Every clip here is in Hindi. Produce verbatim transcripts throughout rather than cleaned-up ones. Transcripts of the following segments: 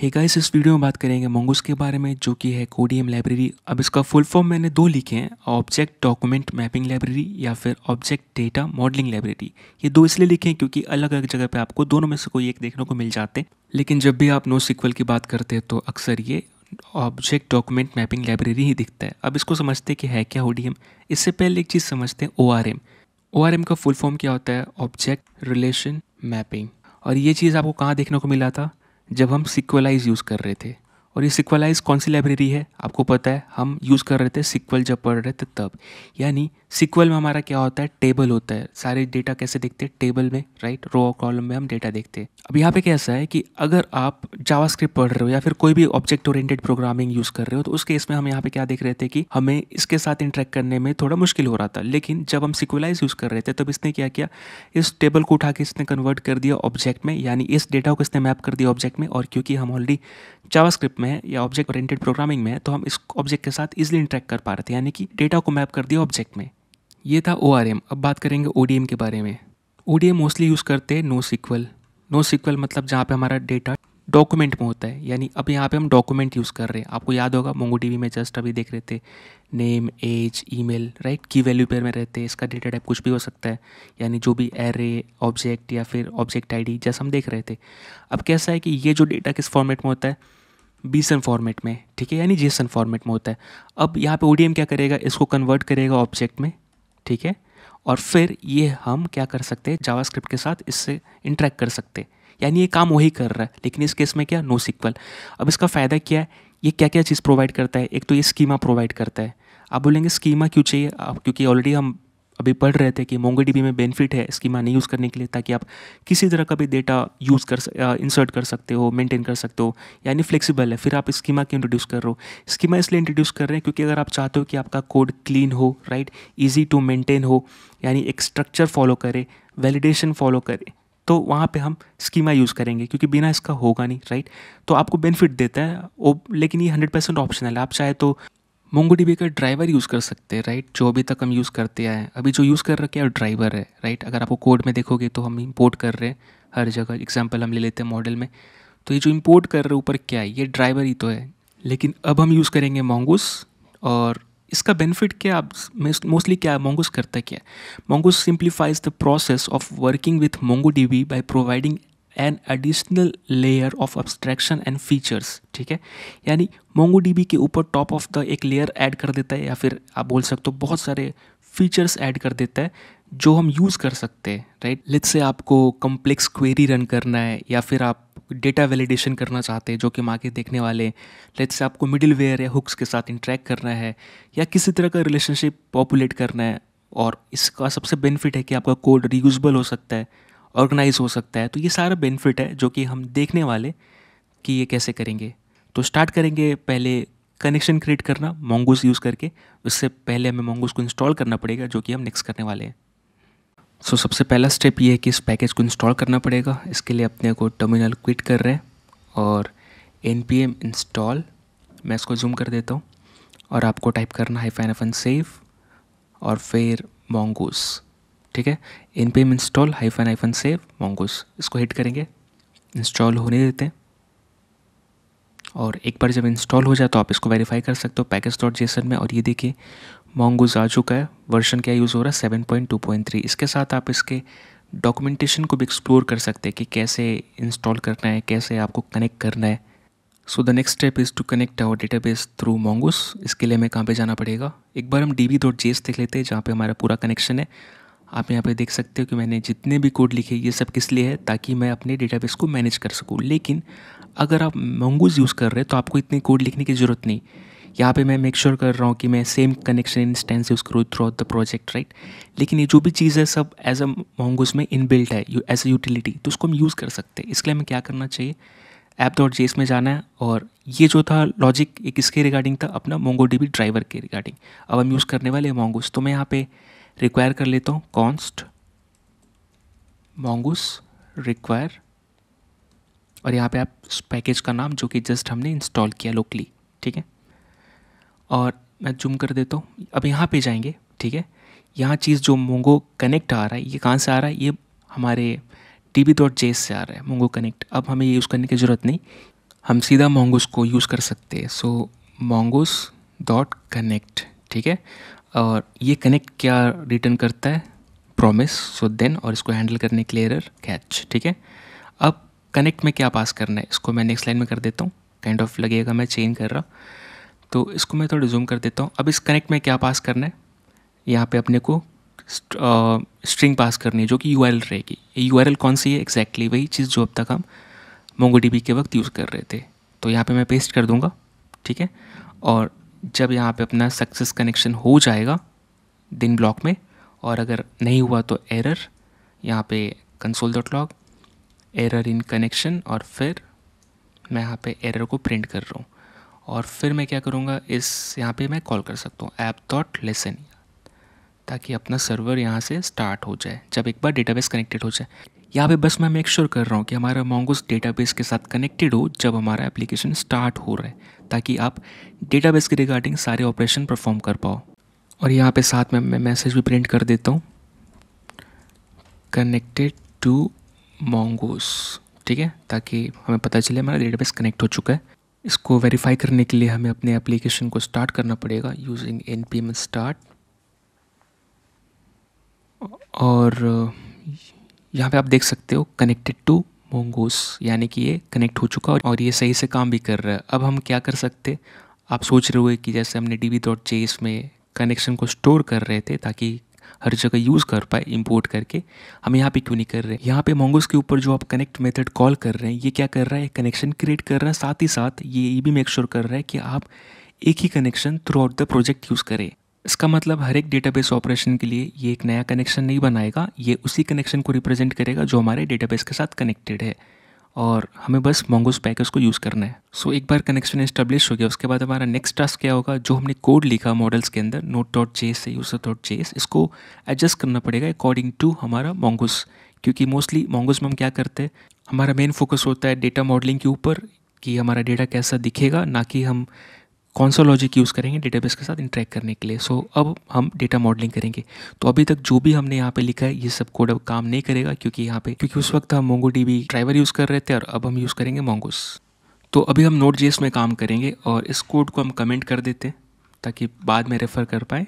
हे गाइस, इस वीडियो में बात करेंगे Mongoose के बारे में, जो कि है ओडीएम लाइब्रेरी। अब इसका फुल फॉर्म मैंने दो लिखे हैं, ऑब्जेक्ट डॉक्यूमेंट मैपिंग लाइब्रेरी या फिर ऑब्जेक्ट डेटा मॉडलिंग लाइब्रेरी। ये दो इसलिए लिखे हैं क्योंकि अलग अलग जगह पे आपको दोनों में से कोई एक देखने को मिल जाते हैं, लेकिन जब भी आप NoSQL की बात करते हैं तो अक्सर ये ऑब्जेक्ट डॉक्यूमेंट मैपिंग लाइब्रेरी ही दिखता है। अब इसको समझते हैं कि है क्या ओडीएम। इससे पहले एक चीज़ समझते हैं, ओआरएम। ओआरएम का फुल फॉर्म क्या होता है? Object relation mapping. और ये चीज़ आपको कहाँ देखने को मिला था? जब हम सिक्वलाइज यूज़ कर रहे थे। और ये सिक्वलाइज कौन सी लाइब्रेरी है? आपको पता है, हम यूज़ कर रहे थे सिक्वल जब पढ़ रहे थे तब। यानी सिक्वल में हमारा क्या होता है? टेबल होता है। सारे डेटा कैसे देखते हैं? टेबल में, राइट। रो और कॉलम में हम डेटा देखते हैं। अब यहाँ पे कैसा है कि अगर आप जावास्क्रिप्ट पढ़ रहे हो या फिर कोई भी ऑब्जेक्ट ओरिएंटेड प्रोग्रामिंग यूज़ कर रहे हो तो उस केस में हम यहाँ पे क्या देख रहे थे कि हमें इसके साथ इंटरेक्ट करने में थोड़ा मुश्किल हो रहा था। लेकिन जब हम सिक्वलाइज यूज़ कर रहे थे तब इसने क्या किया, इस टेबल को उठा के इसने कन्वर्ट कर दिया ऑब्जेक्ट में, यानी इस डेटा को इसने मैप कर दिया ऑब्जेक्ट में। और क्योंकि हम ऑलरेडी जावास्क्रिप्ट में है या ऑब्जेक्ट ओरिएंटेड प्रोग्रामिंग में है तो हम इस ऑब्जेक्ट के साथ इजिली इंटरेक्ट कर पा रहे थे, यानी कि डेटा को मैप कर दिया ऑब्जेक्ट में। ये था ओआरएम। अब बात करेंगे ओडीएम के बारे में। ओडीएम मोस्टली यूज़ करते हैं NoSQL। NoSQL मतलब जहाँ पे हमारा डेटा डॉक्यूमेंट में होता है, यानी अब यहाँ पे हम डॉक्यूमेंट यूज़ कर रहे हैं। आपको याद होगा MongoDB में जस्ट अभी देख रहे थे, name, age, email, right, key value pair में रहते हैं। इसका डेटा टाइप कुछ भी हो सकता है, यानी जो भी एरे, ऑब्जेक्ट या फिर ऑब्जेक्ट आईडी, जैसा हम देख रहे थे। अब कैसा है कि ये जो डेटा किस फॉर्मेट में होता है? बीसन फॉर्मेट में, ठीक है, यानी जेसन फॉर्मेट में होता है। अब यहाँ पे ओडीएम क्या करेगा, इसको कन्वर्ट करेगा ऑब्जेक्ट में, ठीक है, और फिर ये हम क्या कर सकते हैं, जावास्क्रिप्ट के साथ इससे इंटरेक्ट कर सकते हैं, यानी ये काम वही कर रहा है। लेकिन इस केस में क्या, NoSQL। अब इसका फ़ायदा क्या है, ये क्या क्या चीज़ प्रोवाइड करता है? एक तो ये स्कीमा प्रोवाइड करता है। आप बोलेंगे स्कीमा क्यों चाहिए? आप क्योंकि ऑलरेडी हम अभी पढ़ रहे थे कि MongoDB में बेनिफिट है स्कीमा नहीं यूज़ करने के लिए, ताकि आप किसी तरह का भी डेटा यूज़ कर इंसर्ट कर सकते हो, मेंटेन कर सकते हो, यानी फ्लेक्सिबल है। फिर आप स्कीमा क्यों इंट्रोड्यूस कर रहे हो? स्कीमा इसलिए इंट्रोड्यूस कर रहे हैं क्योंकि अगर आप चाहते हो कि आपका कोड क्लीन हो, राइट, ईजी टू मेंटेन हो, यानी एक स्ट्रक्चर फॉलो करे, वैलिडेशन फॉलो करे, तो वहाँ पे हम स्कीमा यूज़ करेंगे क्योंकि बिना इसका होगा नहीं, राइट। तो आपको बेनिफिट देता है, लेकिन ये हंड्रेड परसेंट ऑप्शनल है। आप चाहे तो MongoDB का ड्राइवर यूज़ कर सकते हैं, राइट, जो अभी तक हम यूज़ करते आए हैं। अभी जो यूज़ कर रखे हैं ड्राइवर है, राइट। अगर आपको कोड में देखोगे तो हम इंपोर्ट कर रहे हैं हर जगह, एग्जांपल हम ले लेते हैं मॉडल में, तो ये जो इंपोर्ट कर रहे हैं ऊपर क्या है, ये ड्राइवर ही तो है। लेकिन अब हम यूज़ करेंगे Mongoose। और इसका बेनिफिट क्या, आप मोस्टली क्या Mongoose करता क्या? Mongoose simplifies the process of working with MongoDB by providing an additional layer of abstraction and features, ठीक है, यानी MongoDB के ऊपर टॉप ऑफ द एक लेयर ऐड कर देता है, या फिर आप बोल सकते हो बहुत सारे फीचर्स ऐड कर देता है जो हम यूज़ कर सकते हैं, राइट। लेट्स से आपको कम्प्लेक्स क्वेरी रन करना है या फिर आप डेटा वैलिडेशन करना चाहते हैं जो कि हम आगे देखने वाले हैं। लेट्स से आपको मिडिलवेयर या हुक्स के साथ इंटरेक्ट करना है या किसी तरह का रिलेशनशिप पॉपुलेट करना है। और इसका सबसे बेनिफिट है कि आपका कोड रीयूजबल हो सकता है, ऑर्गेनाइज हो सकता है। तो ये सारा बेनिफिट है जो कि हम देखने वाले कि ये कैसे करेंगे। तो स्टार्ट करेंगे पहले कनेक्शन क्रिएट करना Mongoose यूज़ करके। उससे पहले हमें Mongoose को इंस्टॉल करना पड़ेगा जो कि हम नेक्स्ट करने वाले हैं। सो so, सबसे पहला स्टेप ये है कि इस पैकेज को इंस्टॉल करना पड़ेगा। इसके लिए अपने को टर्मिनल क्विट कर रहे हैं और npm इंस्टॉल, मैं इसको जूम कर देता हूँ, और आपको टाइप करना है हाइफन सेव और फिर Mongoose, ठीक है, npm install hyphen hyphen save Mongoose। इसको हिट करेंगे, इंस्टॉल होने देते हैं, और एक बार जब इंस्टॉल हो जाए तो आप इसको वेरीफाई कर सकते हो पैकेज डॉट जेसन में। और ये देखिए Mongoose आ चुका है। वर्जन क्या यूज़ हो रहा है, seven point two point three. इसके साथ आप इसके डॉक्यूमेंटेशन को भी एक्सप्लोर कर सकते हैं कि कैसे इंस्टॉल करना है, कैसे आपको कनेक्ट करना है। So the next step is to connect our database through Mongoose। इसके लिए हमें कहाँ पे जाना पड़ेगा, एक बार हम डीबी डॉट जेएस देख लेते हैं जहाँ पे हमारा पूरा कनेक्शन है। आप यहाँ पे देख सकते हो कि मैंने जितने भी कोड लिखे ये सब किस लिए है, ताकि मैं अपने डेटाबेस को मैनेज कर सकूँ। लेकिन अगर आप Mongoose यूज़ कर रहे हैं तो आपको इतने कोड लिखने की ज़रूरत नहीं। यहाँ पे मैं मेक श्योर sure कर रहा हूँ कि मैं सेम कनेक्शन इंस्टेंस यूज़ करूँ throughout the project, right. लेकिन ये जो भी चीज़ है सब एज अ Mongoose में इनबिल्ट है एज अ यूटिलिटी, तो उसको हम यूज़ कर सकते हैं। इसलिए हमें क्या करना चाहिए, ऐप डॉट जेएस में जाना है, और ये जो था लॉजिक एक इसके रिगार्डिंग था, अपना MongoDB ड्राइवर के रिगार्डिंग। अब हम यूज़ करने वाले हैं Mongoose, तो मैं यहाँ पर रिक्वायर कर लेता हूँ कॉन्स्ट Mongoose रिक्वायर, और यहाँ पे आप उस पैकेज का नाम जो कि जस्ट हमने इंस्टॉल किया लोकली, ठीक है, और मैं जूम कर देता हूँ। अब यहाँ पे जाएंगे, ठीक है, यहाँ चीज़ जो Mongo कनेक्ट आ रहा है ये कहाँ से आ रहा है, ये हमारे db.js से आ रहा है Mongo कनेक्ट। अब हमें ये यूज़ करने की ज़रूरत नहीं, हम सीधा Mongoose को यूज़ कर सकते हैं। सो Mongoose डॉट कनेक्ट, ठीक है, और ये कनेक्ट क्या रिटर्न करता है, प्रॉमिस। सो देन, और इसको हैंडल करने के लिए एरर कैच, ठीक है। अब कनेक्ट में क्या पास करना है, इसको मैं नेक्स्ट लाइन में कर देता हूँ, काइंड ऑफ लगेगा मैं चेंज कर रहा, तो इसको मैं थोड़ा जूम कर देता हूँ। अब इस कनेक्ट में क्या पास करना है, यहाँ पे अपने को स्ट्रिंग पास करनी है जो कि यू आर एल रहेगी। यू आर एल कौन सी है, एक्जैक्टली वही चीज़ जो अब तक हम MongoDB के वक्त यूज़ कर रहे थे। तो यहाँ पे मैं पेस्ट कर दूँगा, ठीक है, और जब यहाँ पे अपना सक्सेस कनेक्शन हो जाएगा दिन ब्लॉक में, और अगर नहीं हुआ तो एरर, यहाँ पे console dot log error in connection, और फिर मैं यहाँ पे एरर को प्रिंट कर रहा हूँ। और फिर मैं क्या करूँगा, इस यहाँ पे मैं कॉल कर सकता हूँ ऐप डॉट लेसन, ताकि अपना सर्वर यहाँ से स्टार्ट हो जाए जब एक बार डेटाबेस कनेक्टेड हो जाए। यहाँ पे बस मैं मेक श्योर कर रहा हूँ कि हमारा Mongoose डेटाबेस के साथ कनेक्टेड हो जब हमारा एप्लीकेशन स्टार्ट हो रहा है, ताकि आप डेटाबेस के रिगार्डिंग सारे ऑपरेशन परफॉर्म कर पाओ। और यहाँ पे साथ में मैं मैसेज भी प्रिंट कर देता हूँ, कनेक्टेड टू Mongoose, ठीक है, ताकि हमें पता चले हमारा डेटाबेस कनेक्ट हो चुका है। इसको वेरीफाई करने के लिए हमें अपने एप्लीकेशन को स्टार्ट करना पड़ेगा using N P M start, और यहाँ पे आप देख सकते हो कनेक्टेड टू Mongoose, यानी कि ये कनेक्ट हो चुका है और ये सही से काम भी कर रहा है। अब हम क्या कर सकते हैं, आप सोच रहे होंगे कि जैसे हमने D B dot J S में कनेक्शन को स्टोर कर रहे थे ताकि हर जगह यूज़ कर पाए इंपोर्ट करके, हम यहाँ पे क्यों नहीं कर रहे। यहाँ पे Mongoose के ऊपर जो आप कनेक्ट मेथड कॉल कर रहे हैं, ये क्या कर रहा है, कनेक्शन क्रिएट कर रहा है, साथ ही साथ ये भी मेक श्योर कर रहा है कि आप एक ही connection throughout the project use करें। इसका मतलब हर एक डेटाबेस ऑपरेशन के लिए ये एक नया कनेक्शन नहीं बनाएगा, ये उसी कनेक्शन को रिप्रेजेंट करेगा जो हमारे डेटाबेस के साथ कनेक्टेड है, और हमें बस Mongoose पैकेज को यूज़ करना है। सो so, एक बार कनेक्शन इस्टेब्लिश हो गया, उसके बाद हमारा नेक्स्ट टास्क क्या होगा, जो हमने कोड लिखा मॉडल्स के अंदर नोट डॉट जे एस से यूजर डॉट जे एस, इसको एडजस्ट करना पड़ेगा अकॉर्डिंग टू हमारा Mongoose, क्योंकि मोस्टली Mongoose में हम क्या करते हैं, हमारा मेन फोकस होता है डेटा मॉडलिंग के ऊपर कि हमारा डेटा कैसा दिखेगा, ना कि हम कौन सा लॉजिक यूज़ करेंगे डेटाबेस के साथ इंटरेक्ट करने के लिए। सो so, अब हम डेटा मॉडलिंग करेंगे। तो अभी तक जो भी हमने यहाँ पे लिखा है ये सब कोड अब काम नहीं करेगा, क्योंकि यहाँ पे क्योंकि उस वक्त हम MongoDB ड्राइवर यूज़ कर रहे थे, और अब हम यूज़ करेंगे Mongoose। तो अभी हम नोड जेएस में काम करेंगे, और इस कोड को हम कमेंट कर देते ताकि बाद में रेफ़र कर पाए,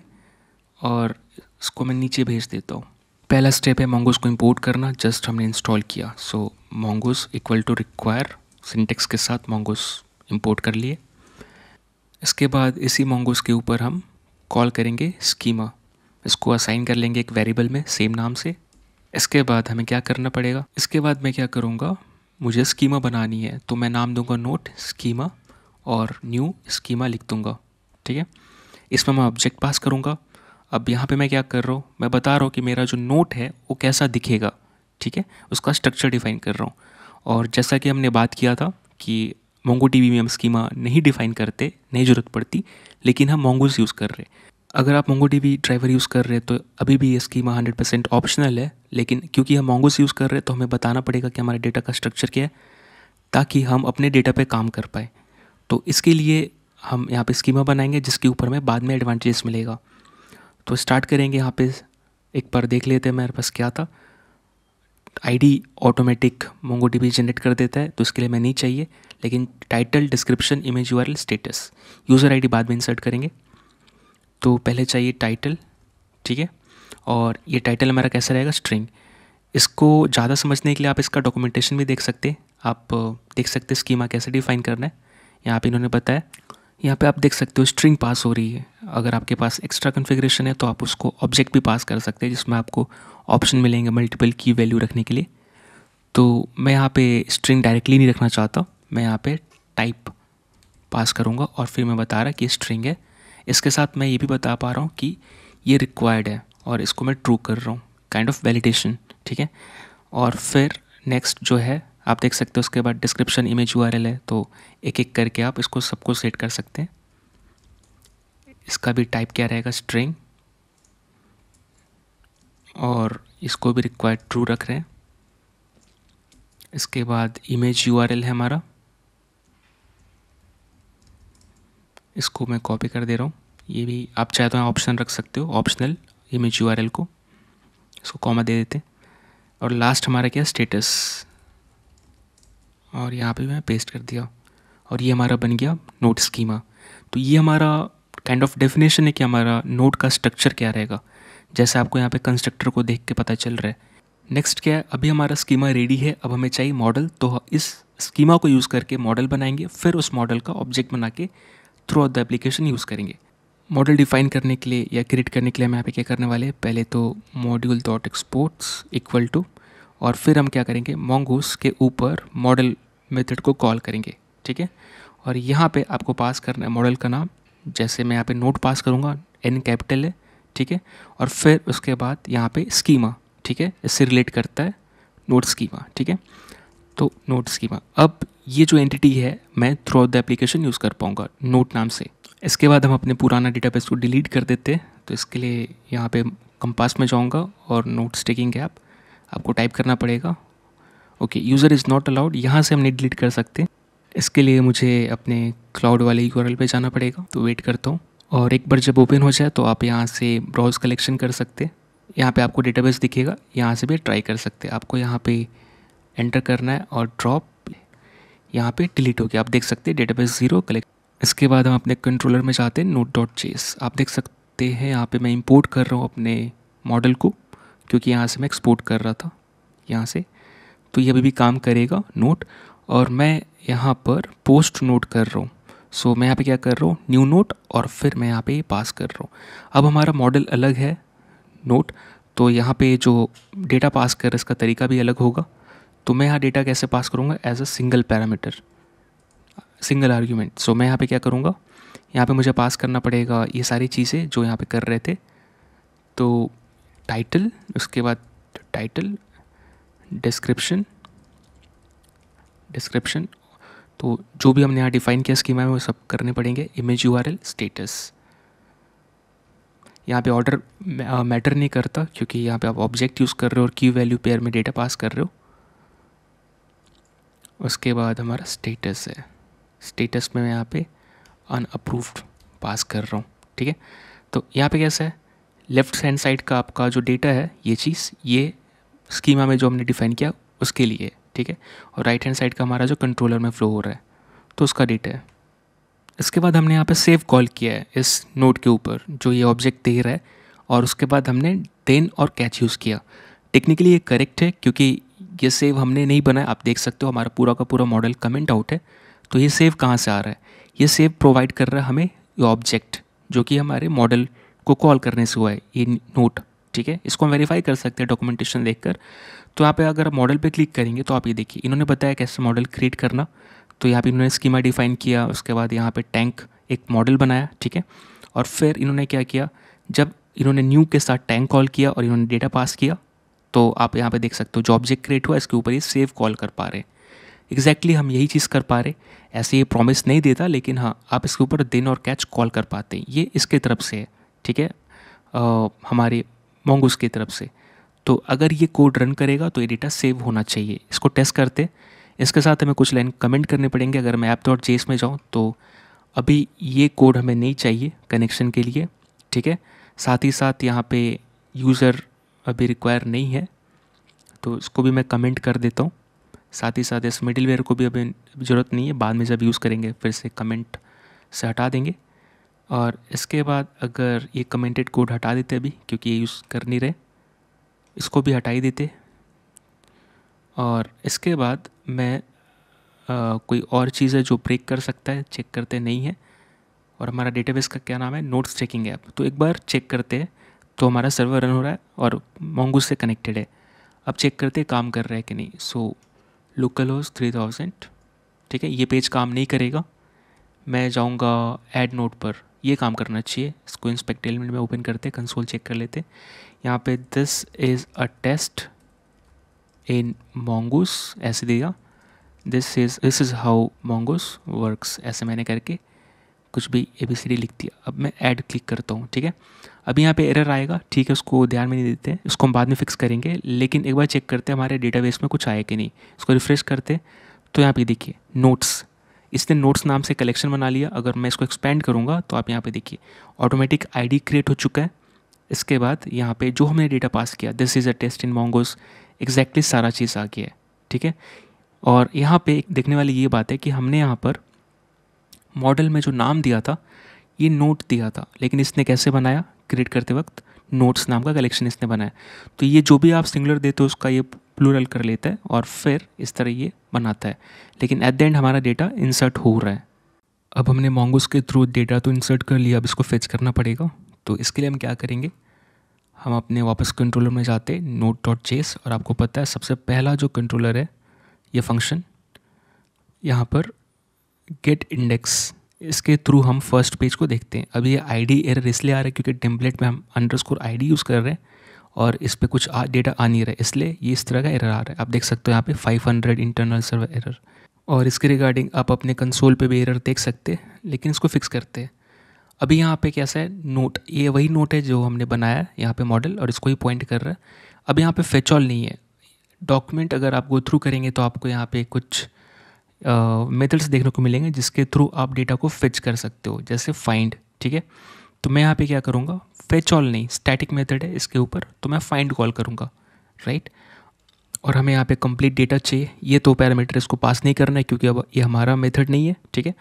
और इसको मैं नीचे भेज देता हूँ। पहला स्टेप है Mongoose को इम्पोर्ट करना, जस्ट हमने इंस्टॉल किया। So so, Mongoose equal to require syntax के साथ Mongoose इम्पोर्ट कर लिए। इसके बाद इसी Mongoose के ऊपर हम कॉल करेंगे स्कीमा, इसको असाइन कर लेंगे एक वेरिएबल में सेम नाम से। इसके बाद हमें क्या करना पड़ेगा, इसके बाद मैं क्या करूँगा, मुझे स्कीमा बनानी है, तो मैं नाम दूंगा नोट स्कीमा और न्यू स्कीमा लिख दूंगा, ठीक है। इसमें मैं ऑब्जेक्ट पास करूँगा। अब यहाँ पे मैं क्या कर रहा हूँ, मैं बता रहा हूँ कि मेरा जो नोट है वो कैसा दिखेगा, ठीक है, उसका स्ट्रक्चर डिफाइन कर रहा हूँ। और जैसा कि हमने बात किया था कि MongoDB में हम स्कीमा नहीं डिफाइन करते, नहीं ज़रूरत पड़ती, लेकिन हम Mongoose यूज़ कर रहे हैं। अगर आप MongoDB ड्राइवर यूज़ कर रहे हैं तो अभी भी ये स्कीमा हंड्रेड परसेंट ऑप्शनल है, लेकिन क्योंकि हम Mongoose यूज़ कर रहे हैं तो हमें बताना पड़ेगा कि हमारे डेटा का स्ट्रक्चर क्या है, ताकि हम अपने डेटा पे काम कर पाए। तो इसके लिए हम यहाँ पर स्कीमा बनाएंगे, जिसके ऊपर हमें बाद में एडवांटेज मिलेगा। तो स्टार्ट करेंगे, यहाँ पर एक बार देख लेते हैं मेरे पास क्या था। आईडी ऑटोमेटिक MongoDB जनरेट कर देता है, तो इसके लिए मैं नहीं चाहिए, लेकिन title, description, image URL, status, user ID बाद में इंसर्ट करेंगे। तो पहले चाहिए टाइटल, ठीक है, और ये टाइटल हमारा कैसा रहेगा, स्ट्रिंग। इसको ज़्यादा समझने के लिए आप इसका डॉक्यूमेंटेशन भी देख सकते हैं, आप देख सकते हैं स्कीमा कैसे डिफाइन करना है, यहाँ पर इन्होंने बताया। यहाँ पे आप देख सकते हो स्ट्रिंग पास हो रही है, अगर आपके पास एक्स्ट्रा कॉन्फ़िगरेशन है तो आप उसको ऑब्जेक्ट भी पास कर सकते हैं, जिसमें आपको ऑप्शन मिलेंगे मल्टीपल की वैल्यू रखने के लिए। तो मैं यहाँ पे स्ट्रिंग डायरेक्टली नहीं रखना चाहता, मैं यहाँ पे टाइप पास करूँगा, और फिर मैं बता रहा कि स्ट्रिंग है। इसके साथ मैं ये भी बता पा रहा हूँ कि ये रिक्वायर्ड है, और इसको मैं ट्रू कर रहा हूँ, काइंड ऑफ वैलिडेशन, ठीक है। और फिर नेक्स्ट जो है आप देख सकते हो, उसके बाद डिस्क्रिप्शन, इमेज यूआरएल है, तो एक एक करके आप इसको सबको सेट कर सकते हैं। इसका भी टाइप क्या रहेगा, स्ट्रिंग, और इसको भी रिक्वायर्ड ट्रू रख रहे हैं। इसके बाद इमेज यूआरएल है हमारा, इसको मैं कॉपी कर दे रहा हूँ, ये भी आप चाहे तो ऑप्शन रख सकते हो, ऑप्शनल इमेज यूआरएल को, इसको कॉमा दे देते। और लास्ट हमारा क्या, स्टेटस, और यहाँ पे मैं पेस्ट कर दिया। और ये हमारा बन गया नोड स्कीमा। तो ये हमारा काइंड ऑफ डेफिनेशन है कि हमारा नोड का स्ट्रक्चर क्या रहेगा, जैसे आपको यहाँ पे कंस्ट्रक्टर को देख के पता चल रहा है। नेक्स्ट क्या है, अभी हमारा स्कीमा रेडी है, अब हमें चाहिए मॉडल। तो इस स्कीमा को यूज़ करके मॉडल बनाएंगे, फिर उस मॉडल का ऑब्जेक्ट बना के throughout the application use करेंगे। मॉडल डिफाइन करने के लिए या क्रिएट करने के लिए हम यहाँ पे क्या करने वाले हैं, पहले तो module dot exports equal to, और फिर हम क्या करेंगे Mongoose के ऊपर मॉडल मेथड को कॉल करेंगे, ठीक है। और यहाँ पे आपको पास करना है मॉडल का नाम, जैसे मैं यहाँ पे नोट पास करूँगा, एन कैपिटल है, ठीक है। और फिर उसके बाद यहाँ पे स्कीमा, ठीक है, इससे रिलेट करता है नोड स्कीमा, ठीक है। तो नोड स्कीमा, अब ये जो एंटिटी है मैं throughout the application use कर पाऊँगा नोट नाम से। इसके बाद हम अपने पुराना डेटाबेस को डिलीट कर देते हैं। तो इसके लिए यहाँ पे कंपास में जाऊँगा और नोट्स टेकिंग ऐप आपको टाइप करना पड़ेगा, okay user is not allowed, यहाँ से हमने डिलीट कर सकते हैं। इसके लिए मुझे अपने क्लाउड वाले यूआरएल पे जाना पड़ेगा, तो वेट करता हूँ। और एक बार जब ओपन हो जाए तो आप यहाँ से ब्राउज़ कलेक्शन कर सकते हैं, यहाँ पे आपको डेटाबेस दिखेगा, यहाँ से भी ट्राई कर सकते हैं। आपको यहाँ पे एंटर करना है और ड्रॉप, यहाँ पे डिलीट हो गया, आप देख सकते हैं डेटाबेस ज़ीरो कलेक्ट। इसके बाद हम अपने कंट्रोलर में जाते हैं नोट डॉट जेएस, आप देख सकते हैं यहाँ पे मैं इंपोर्ट कर रहा हूँ अपने मॉडल को, क्योंकि यहाँ से मैं एक्सपोर्ट कर रहा था यहाँ से। तो ये अभी भी काम करेगा नोट, और मैं यहाँ पर पोस्ट नोट कर रहा हूँ। सो मैं यहाँ पे क्या कर रहा हूँ, न्यू नोट, और फिर मैं यहाँ पे पास कर रहा हूँ। अब हमारा मॉडल अलग है नोट, तो यहाँ पे जो डेटा पास कर रहा है इसका तरीका भी अलग होगा। तो मैं यहाँ डेटा कैसे पास करूँगा, as a single parameter, single argument. So मैं यहाँ पे क्या करूँगा, यहाँ पे मुझे पास करना पड़ेगा ये सारी चीज़ें जो यहाँ पे कर रहे थे। तो टाइटल, उसके बाद टाइटल, डिस्क्रिप्शन, डिस्क्रिप्शन तो जो भी हमने यहाँ डिफाइन किया स्कीमा में वो सब करने पड़ेंगे। इमेज यूआरएल, स्टेटस, यहाँ पे ऑर्डर मैटर नहीं करता क्योंकि यहाँ पे आप ऑब्जेक्ट यूज़ कर रहे हो और की वैल्यू पेयर में डेटा पास कर रहे हो। उसके बाद हमारा स्टेटस है, स्टेटस में मैं यहाँ पे अनअप्रूव्ड पास कर रहा हूँ, ठीक है। तो यहाँ पे कैसा है, लेफ़्ट हैंड साइड का आपका जो डेटा है ये चीज़ ये स्कीमा में जो हमने डिफ़ाइन किया उसके लिए, ठीक है। और राइट हैंड साइड का हमारा जो कंट्रोलर में फ्लो हो रहा है तो उसका डेटा है। इसके बाद हमने यहाँ पे सेव कॉल किया है इस नोड के ऊपर जो ये ऑब्जेक्ट दे रहा है, और उसके बाद हमने देन और कैच यूज़ किया। टेक्निकली ये करेक्ट है क्योंकि ये सेव हमने नहीं बनाया, आप देख सकते हो हमारा पूरा का पूरा मॉडल कमेंट आउट है। तो ये सेव कहाँ से आ रहा है, ये सेव प्रोवाइड कर रहा है हमें ये ऑब्जेक्ट जो कि हमारे मॉडल को कॉल करने से हुआ है, ये नोट, ठीक है। इसको हम वेरीफाई कर सकते हैं डॉक्यूमेंटेशन देखकर। तो यहाँ पे अगर मॉडल पे क्लिक करेंगे तो आप ये देखिए इन्होंने बताया कैसे मॉडल क्रिएट करना। तो यहाँ पे इन्होंने स्कीमा डिफाइन किया, उसके बाद यहाँ पे टैंक एक मॉडल बनाया, ठीक है। और फिर इन्होंने क्या किया, जब इन्होंने न्यू के साथ टैंक कॉल किया और इन्होंने डेटा पास किया, तो आप यहाँ पे देख सकते हो जो ऑब्जेक्ट क्रिएट हुआ इसके ऊपर ये सेव कॉल कर पा रहे हैं। एग्जैक्टली हम यही चीज़ कर पा रहे, ऐसे ये प्रॉमिस नहीं देता, लेकिन हाँ आप इसके ऊपर दिन और कैच कॉल कर पाते हैं, ये इसके तरफ से है, ठीक है, हमारे Mongoose की तरफ से। तो अगर ये कोड रन करेगा तो ये डेटा सेव होना चाहिए, इसको टेस्ट करते। इसके साथ हमें कुछ लाइन कमेंट करने पड़ेंगे। अगर मैं app.js में जाऊँ तो अभी ये कोड हमें नहीं चाहिए कनेक्शन के लिए, ठीक है। साथ ही साथ यहाँ पे यूज़र अभी रिक्वायर नहीं है तो इसको भी मैं कमेंट कर देता हूँ। साथ ही साथ इस मिडिलवेयर को भी अभी ज़रूरत नहीं है, बाद में जब यूज़ करेंगे फिर से कमेंट से हटा देंगे। और इसके बाद अगर ये कमेंटेड कोड हटा देते अभी, क्योंकि ये यूज़ कर नहीं रहे, इसको भी हटा ही देते। और इसके बाद मैं आ, कोई और चीज़ है जो ब्रेक कर सकता है, चेक करते नहीं है। और हमारा डेटाबेस का क्या नाम है, नोट्स चेकिंग ऐप। तो एक बार चेक करते हैं, तो हमारा सर्वर रन हो रहा है और Mongoose से कनेक्टेड है। अब चेक करते काम कर रहा है कि नहीं। So localhost three thousand, ठीक है। ये पेज काम नहीं करेगा, मैं जाऊंगा ऐड नोट पर, ये काम करना चाहिए। इसको इंस्पेक्ट एलिमेंट में ओपन करते, कंसोल चेक कर लेते। यहाँ पे this is a test in Mongoose ऐसे दिया, this is this is how Mongoose works, ऐसे मैंने करके कुछ भी ए बी सी डी लिख दिया। अब मैं ऐड क्लिक करता हूँ, ठीक है। अब यहाँ पे एरर आएगा, ठीक है, उसको ध्यान में नहीं देते हैं, उसको हम बाद में फिक्स करेंगे। लेकिन एक बार चेक करते हैं हमारे डेटाबेस में कुछ आया कि नहीं। इसको रिफ़्रेश करते तो यहाँ पे देखिए नोट्स, इसने नोट्स नाम से कलेक्शन बना लिया। अगर मैं इसको एक्सपेंड करूँगा तो आप यहाँ पे देखिए ऑटोमेटिक आईडी क्रिएट हो चुका है। इसके बाद यहाँ पे जो हमने डेटा पास किया, this is a test in Mongoose, exactly सारा चीज़ आ गया है, ठीक है। और यहाँ पे देखने वाली ये बात है कि हमने यहाँ पर मॉडल में जो नाम दिया था ये नोट दिया था, लेकिन इसने कैसे बनाया, क्रिएट करते वक्त नोट्स नाम का कलेक्शन इसने बनाया। तो ये जो भी आप सिंगुलर देते हो उसका ये प्लूरल कर लेता है और फिर इस तरह ये बनाता है, लेकिन एट द एंड हमारा डेटा इंसर्ट हो रहा है। अब हमने मोंगोस के थ्रू डेटा तो इंसर्ट कर लिया, अब इसको फेच करना पड़ेगा। तो इसके लिए हम क्या करेंगे, हम अपने वापस कंट्रोलर में जाते नोट डॉट जेस, और आपको पता है सबसे पहला जो कंट्रोलर है ये फंक्शन, यहाँ पर गेट इंडेक्स, इसके थ्रू हम फर्स्ट पेज को देखते हैं। अभी ये आईडी एरर इसलिए आ रहा है क्योंकि टेम्पलेट में हम अंडरस्कोर आईडी यूज़ कर रहे हैं और इस पर कुछ आ, डेटा आ नहीं रहा है, इसलिए ये इस तरह का एरर आ रहा है। आप देख सकते हो यहाँ पे five hundred internal server error, और इसके रिगार्डिंग आप अपने कंसोल पे भी एरर देख सकते हैं, लेकिन इसको फिक्स करते हैं। अभी यहाँ पे कैसा है, नोट, ये वही नोट है जो हमने बनाया यहाँ पे मॉडल, और इसको ही पॉइंट कर रहा है। अब यहाँ पे फेच ऑल नहीं है। डॉक्यूमेंट अगर आप गो थ्रू करेंगे तो आपको यहाँ पे कुछ मेथड्स uh, देखने को मिलेंगे जिसके थ्रू आप डेटा को फेच कर सकते हो, जैसे फाइंड। ठीक है, तो मैं यहाँ पे क्या करूँगा, फेच ऑल नहीं, स्टैटिक मेथड है इसके ऊपर, तो मैं फाइंड कॉल करूँगा, राइट। और हमें यहाँ पे कंप्लीट डेटा चाहिए, ये तो पैरामीटर इसको पास नहीं करना है क्योंकि अब ये हमारा मेथड नहीं है। ठीक है,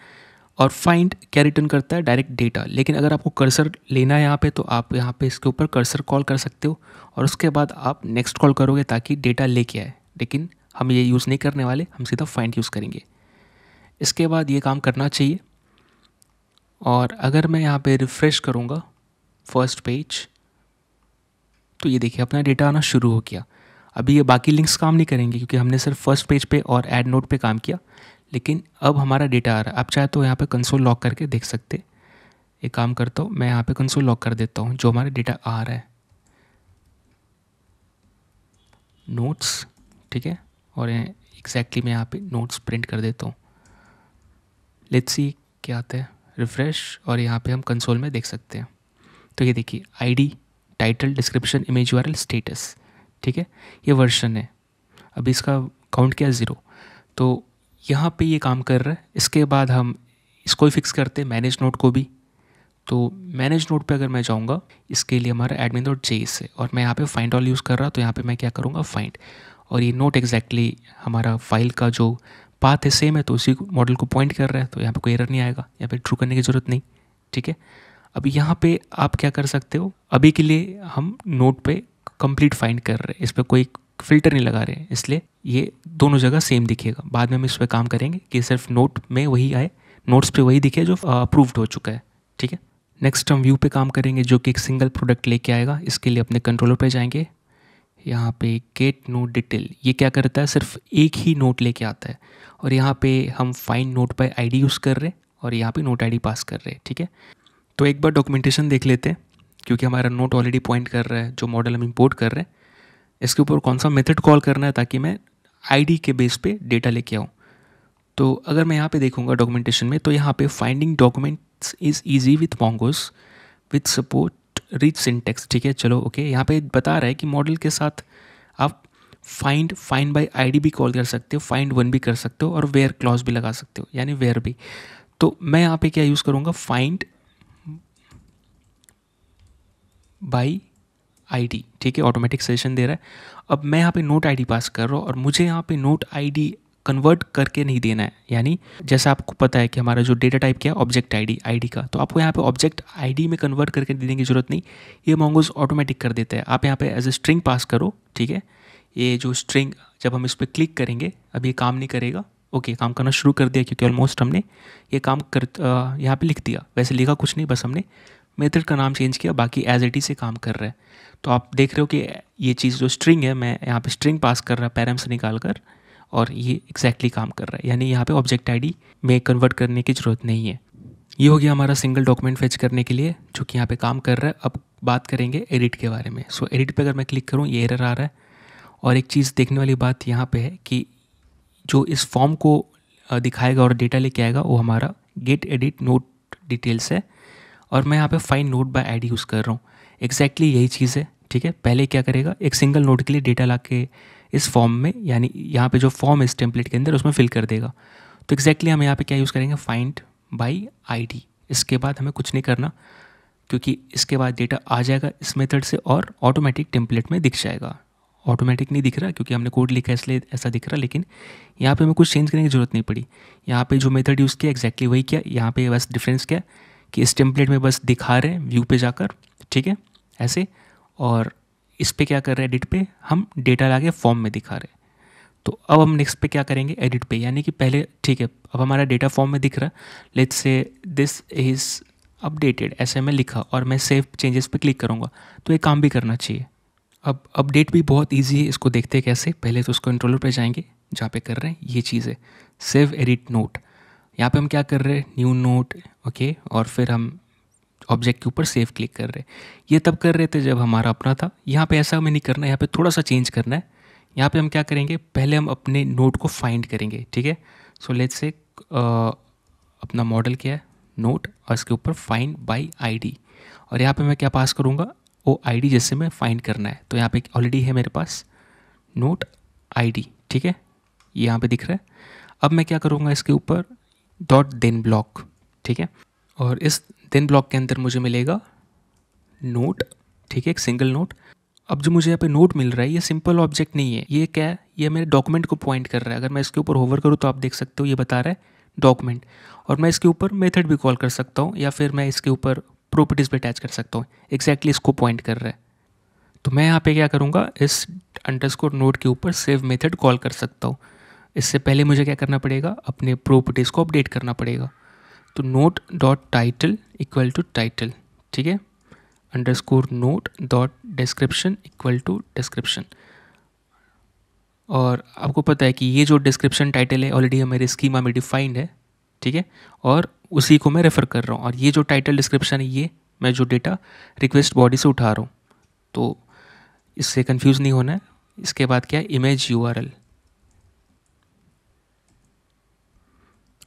और फाइंड क्या रिटर्न करता है, डायरेक्ट डेटा, लेकिन अगर आपको कर्सर लेना है यहाँ पे तो आप यहाँ पे इसके ऊपर कर्सर कॉल कर सकते हो और उसके बाद आप नेक्स्ट कॉल करोगे ताकि डेटा लेके आए, लेकिन हम ये यूज़ नहीं करने वाले, हम सीधा फाइंड यूज़ करेंगे। इसके बाद ये काम करना चाहिए, और अगर मैं यहाँ पे रिफ़्रेश करूँगा फर्स्ट पेज तो ये देखिए अपना डेटा आना शुरू हो गया। अभी ये बाकी लिंक्स काम नहीं करेंगे क्योंकि हमने सिर्फ फर्स्ट पेज पे और ऐड नोट पे काम किया, लेकिन अब हमारा डेटा आ रहा है। आप चाहे तो यहाँ पे कंसोल लॉक करके देख सकते, ये काम करता हूँ मैं, यहाँ पे कंसोल लॉक कर देता हूँ जो हमारा डेटा आ रहा है, नोट्स। ठीक है, और एग्जैक्टली मैं यहाँ पे नोट्स प्रिंट कर देता हूँ। लेट्स सी क्या आता है, रिफ़्रेश, और यहाँ पे हम कंसोल में देख सकते हैं। तो ये देखिए ID, title, description, image URL, status. ठीक है, ये वर्जन है। अभी इसका काउंट किया ज़ीरो, तो यहाँ पे ये काम कर रहा है। इसके बाद हम इसको ही फिक्स करते हैं, मैनेज नोट को भी। तो मैनेज नोट पे अगर मैं जाऊँगा, इसके लिए हमारा एडमिन डॉट जेएस है और मैं यहाँ पे फाइंड ऑल यूज़ कर रहा, तो यहाँ पे मैं क्या करूँगा, फाइंड। और ये नोट एग्जैक्टली हमारा फाइल का जो पाथ है सेम है, तो उसी मॉडल को पॉइंट कर रहा है, तो यहाँ पे कोई एरर नहीं आएगा, यहाँ पे ट्रू करने की ज़रूरत नहीं। ठीक है, अब यहाँ पे आप क्या कर सकते हो, अभी के लिए हम नोट पे कंप्लीट फाइंड कर रहे हैं, इस पर कोई फिल्टर नहीं लगा रहे हैं, इसलिए ये दोनों जगह सेम दिखेगा। बाद में हम इस पर काम करेंगे कि सिर्फ नोट में वही आए, नोट्स पर वही दिखे जो अप्रूव्ड हो चुका है। ठीक है, नेक्स्ट हम व्यू पे काम करेंगे जो कि एक सिंगल प्रोडक्ट लेके आएगा। इसके लिए अपने कंट्रोलर पर जाएंगे, यहाँ पे गेट नोट डिटेल, ये क्या करता है, सिर्फ एक ही नोट लेके आता है, और यहाँ पे हम find note by ID use कर रहे हैं और यहाँ पे नोट आईडी पास कर रहे हैं। ठीक है, तो एक बार डॉक्यूमेंटेशन देख लेते हैं क्योंकि हमारा नोट ऑलरेडी पॉइंट कर रहा है जो मॉडल हम इंपोर्ट कर रहे हैं, इसके ऊपर कौन सा मेथड कॉल करना है ताकि मैं आईडी के बेस पे डेटा लेके आऊँ। तो अगर मैं यहाँ पे देखूँगा डॉक्यूमेंटेशन में, तो यहाँ पे finding documents is easy with mongoose with support rich syntax. ठीक है, चलो ओके, यहाँ पे बता रहा है कि मॉडल के साथ आप फाइंड फाइंड बाय आईडी भी कॉल कर सकते हो, फाइंड वन भी कर सकते हो, और वेयर क्लॉज भी लगा सकते हो, यानी वेयर भी। तो मैं यहाँ पे क्या यूज़ करूँगा, फाइंड बाय आईडी। ठीक है, ऑटोमेटिक सजेशन दे रहा है। अब मैं यहाँ पे नोट आईडी पास कर रहा हूँ और मुझे यहाँ पे नोट आईडी कन्वर्ट करके नहीं देना है, यानी जैसा आपको पता है कि हमारा जो डेटा टाइप क्या है, ऑब्जेक्ट आईडी, आईडी का, तो आपको यहाँ पे ऑब्जेक्ट आईडी में कन्वर्ट करके देने की जरूरत नहीं, ये मोंगोस ऑटोमेटिक कर देता है। आप यहाँ पे एज ए स्ट्रिंग पास करो। ठीक है, ये जो स्ट्रिंग जब हम इस पर क्लिक करेंगे, अब ये काम नहीं करेगा। ओके, काम करना शुरू कर दिया क्योंकि ऑलमोस्ट हमने ये काम कर यहाँ पर लिख दिया, वैसे लिखा कुछ नहीं, बस हमने मेथड का नाम चेंज किया, बाकी एज इट इज से काम कर रहा है। तो आप देख रहे हो कि ये चीज़ जो स्ट्रिंग है, मैं यहाँ पर स्ट्रिंग पास कर रहा पैराम से निकाल कर, और ये एक्जैक्टली exactly काम कर रहा है, यानी यहाँ पे ऑब्जेक्ट आईडी में कन्वर्ट करने की ज़रूरत नहीं है। ये हो गया हमारा सिंगल डॉक्यूमेंट फेच करने के लिए जो कि यहाँ पे काम कर रहा है। अब बात करेंगे एडिट के बारे में। सो so, एडिट पे अगर मैं क्लिक करूँ ये एरर आ रहा है, और एक चीज़ देखने वाली बात यहाँ पे है कि जो इस फॉर्म को दिखाएगा और डेटा लेके आएगा वो हमारा गेट एडिट नोट डिटेल्स है, और मैं यहाँ पर find note by ID use कर रहा हूँ, एक्जैक्टली यही चीज़ है। ठीक है, पहले क्या करेगा, एक सिंगल नोट के लिए डेटा ला के इस फॉर्म में, यानी यहाँ पे जो फॉर्म है इस टेम्पलेट के अंदर, उसमें फिल कर देगा। तो एक्जैक्टली हम यहाँ पे क्या यूज़ करेंगे, फाइंड बाय आईडी। इसके बाद हमें कुछ नहीं करना क्योंकि इसके बाद डेटा आ जाएगा इस मेथड से और ऑटोमेटिक टेम्पलेट में दिख जाएगा, ऑटोमेटिक नहीं दिख रहा क्योंकि हमने कोड लिखा है इसलिए ऐसा दिख रहा, लेकिन यहाँ पे हमें कुछ चेंज करने की जरूरत नहीं पड़ी। यहाँ पे जो मेथड यूज़ किया एक्जैक्टली वही किया, यहाँ पे बस डिफरेंस क्या कि इस टेम्पलेट में बस दिखा रहे हैं व्यू पे जाकर, ठीक है ऐसे, और इस पर क्या कर रहे हैं एडिट पे हम डेटा ला के फॉर्म में दिखा रहे हैं। तो अब हम नेक्स्ट पे क्या करेंगे एडिट पे, यानी कि पहले ठीक है अब हमारा डेटा फॉर्म में दिख रहा, let's say this is updated ऐसे मैं लिखा और मैं सेव चेंजेस पे क्लिक करूँगा, तो ये काम भी करना चाहिए। अब अपडेट भी बहुत इजी है, इसको देखते कैसे, पहले तो उस कंट्रोलर पे जाएंगे जहाँ पे कर रहे हैं ये चीज़ है सेव एडिट नोट। यहाँ पे हम क्या कर रहे हैं न्यू नोट ओके, और फिर हम ऑब्जेक्ट के ऊपर सेव क्लिक कर रहे हैं। ये तब कर रहे थे जब हमारा अपना था, यहाँ पे ऐसा हमें नहीं करना है, यहाँ पे थोड़ा सा चेंज करना है। यहाँ पे हम क्या करेंगे पहले हम अपने नोट को फाइंड करेंगे, ठीक है। सो लेट्स से अपना मॉडल क्या है नोट और इसके ऊपर फाइंड बाय आईडी, और यहाँ पे मैं क्या पास करूँगा वो आईडी जैसे मैं फाइंड करना है। तो यहाँ पे ऑलरेडी है मेरे पास नोट आईडी, ठीक है ये यहाँ पे दिख रहा है। अब मैं क्या करूँगा इसके ऊपर डॉट देन ब्लॉक, ठीक है, और इस देन ब्लॉक के अंदर मुझे मिलेगा नोट, ठीक है एक सिंगल नोट। अब जो मुझे यहाँ पे नोट मिल रहा है ये सिंपल ऑब्जेक्ट नहीं है, ये क्या है ये मेरे डॉक्यूमेंट को पॉइंट कर रहा है। अगर मैं इसके ऊपर होवर करूँ तो आप देख सकते हो ये बता रहा है डॉक्यूमेंट, और मैं इसके ऊपर मेथड भी कॉल कर सकता हूँ या फिर मैं इसके ऊपर प्रॉपर्टीज़ पे अटैच कर सकता हूँ। एक्जैक्टली इसको पॉइंट कर रहा है, तो मैं यहाँ पे क्या करूँगा इस अंडरस्कोर नोट के ऊपर सेव मेथड कॉल कर सकता हूँ। इससे पहले मुझे क्या करना पड़ेगा अपने प्रॉपर्टीज़ को अपडेट करना पड़ेगा। तो note dot title equal to title, ठीक है underscore note dot description equal to description, और आपको पता है कि ये जो डिस्क्रिप्शन टाइटल है ऑलरेडी हमारे स्कीमा में डिफाइंड है, ठीक है, और उसी को मैं रेफ़र कर रहा हूँ। और ये जो टाइटल डिस्क्रिप्शन है ये मैं जो डेटा रिक्वेस्ट बॉडी से उठा रहा हूँ, तो इससे कंफ्यूज नहीं होना है। इसके बाद क्या है इमेज यूआरएल,